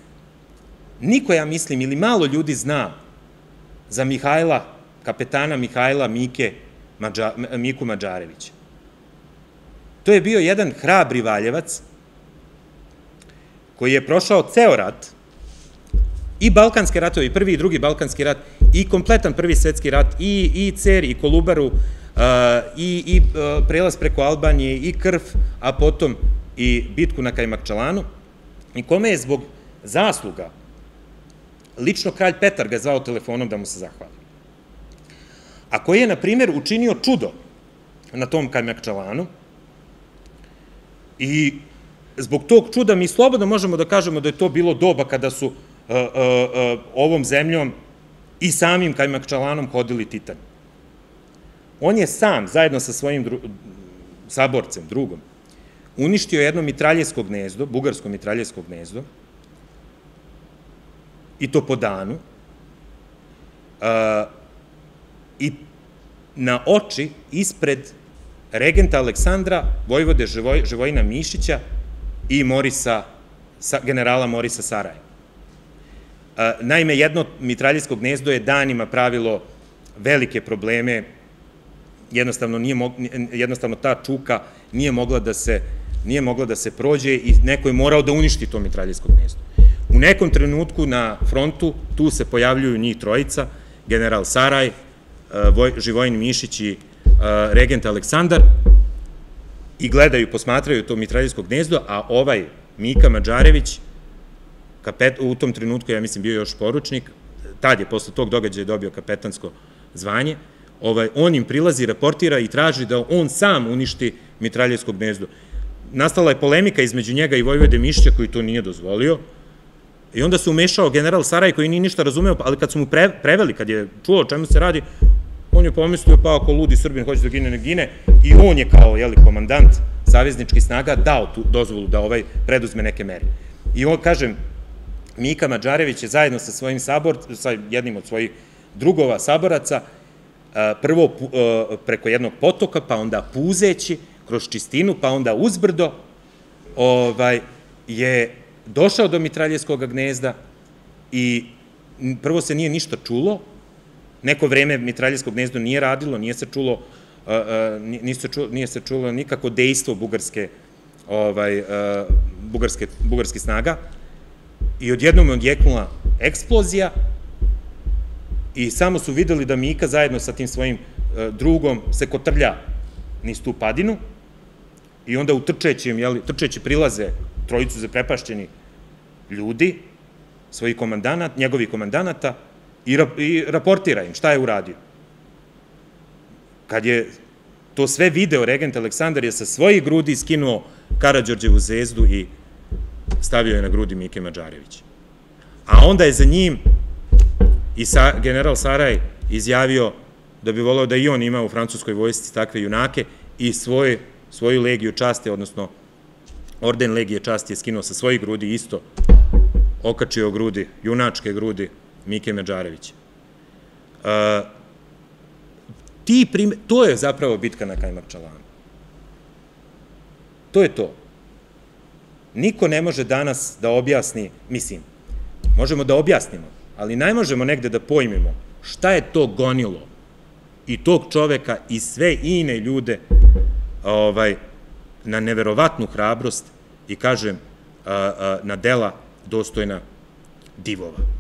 niko, ja mislim, ili malo ljudi zna za Mihajla, kapetana Mihajla Miku Mađarevića. To je bio jedan hrabri Valjevac koji je prošao ceo rat, i balkanske ratove, i prvi i drugi balkanski rat, i kompletan Prvi svetski rat, i Cer, i Kolubaru, i prelaz preko Albanije, i Krf, a potom i bitku na Kajmakčalanu, i kome je zbog zasluga, lično kralj Petar ga zvao telefonom da mu se zahvali, a koji je, na primjer, učinio čudo na tom Kajmakčalanu, i zbog tog čuda mi slobodno možemo da kažemo da je to bilo doba kada su ovom zemljom i samim Kajmakčalanom hodili titani. On je sam, zajedno sa svojim saborcem, drugom, uništio jedno mitraljesko gnezdo, bugarsko mitraljesko gnezdo, i to po danu, i na oči ispred regenta Aleksandra, vojvode Živojina Mišića i generala Morisa Saraja. Naime, jedno mitraljesko gnezdo je danima pravilo velike probleme, jednostavno ta čuka nije mogla da se prođe i neko je morao da uništi to mitraljesko gnezdo. U nekom trenutku na frontu tu se pojavljuju njih trojica, general Saraj, Živojin Mišić i regent Aleksandar, i gledaju, posmatraju to mitraljesko gnezdo, a ovaj Mika Mađarević, u tom trenutku, ja mislim, bio još poručnik, tad je posle tog događaja dobio kapetansko zvanje, on im prilazi, raportira i traži da on sam uništi mitraljevsko gnezdo. Nastala je polemika između njega i vojvode Mišića, koji to nije dozvolio, i onda se umešao general Saraj, koji nije ništa razumeo, ali kad su mu preveli, kad je čuo o čemu se radi, on je pomislio, pa ako ludi Srbin hoće da gine, ne gine, i on je kao komandant savezničkih snaga dao tu dozvolu da preduzme neke mere. I on, kažem, Mika Mađarević je zajedno sa jednim od svojih drugova saboraca, prvo preko jednog potoka, pa onda puzeći kroz čistinu, pa onda uzbrdo, je došao do mitraljevskog gnezda i prvo se nije ništa čulo, neko vreme mitraljevsko gnezdo nije radilo, nije se čulo nikako dejstvo bugarskih snaga i odjednom je odjeknula eksplozija i samo su videli da Mika zajedno sa tim svojim drugom se kotrlja niz tu padinu i onda trčeći prilaze trojicu zaprepašćeni ljudi, njegovih komandanata i raportira im šta je uradio. Kad je to sve video, regent Aleksandar je sa svojih grudi skinuo Karađorđevu zvezdu i stavio je na grudi Mike Mađarevića. A onda je za njim i general Saraj izjavio da bi volao da i on ima u francuskoj vojsci takve junake i svoju legiju časti, odnosno orden legije časti je skinuo sa svojih grudi isto, okačio grudi, junačke grudi Mike Mađarevića. To je zapravo bitka na Kajmakčalanu. To je to. Niko ne može danas da objasni, mislim, možemo da objasnimo, ali ne možemo negde da pojmimo šta je to gonilo i tog čoveka i sve ine ljude na neverovatnu hrabrost i, kažem, na dela dostojna divova.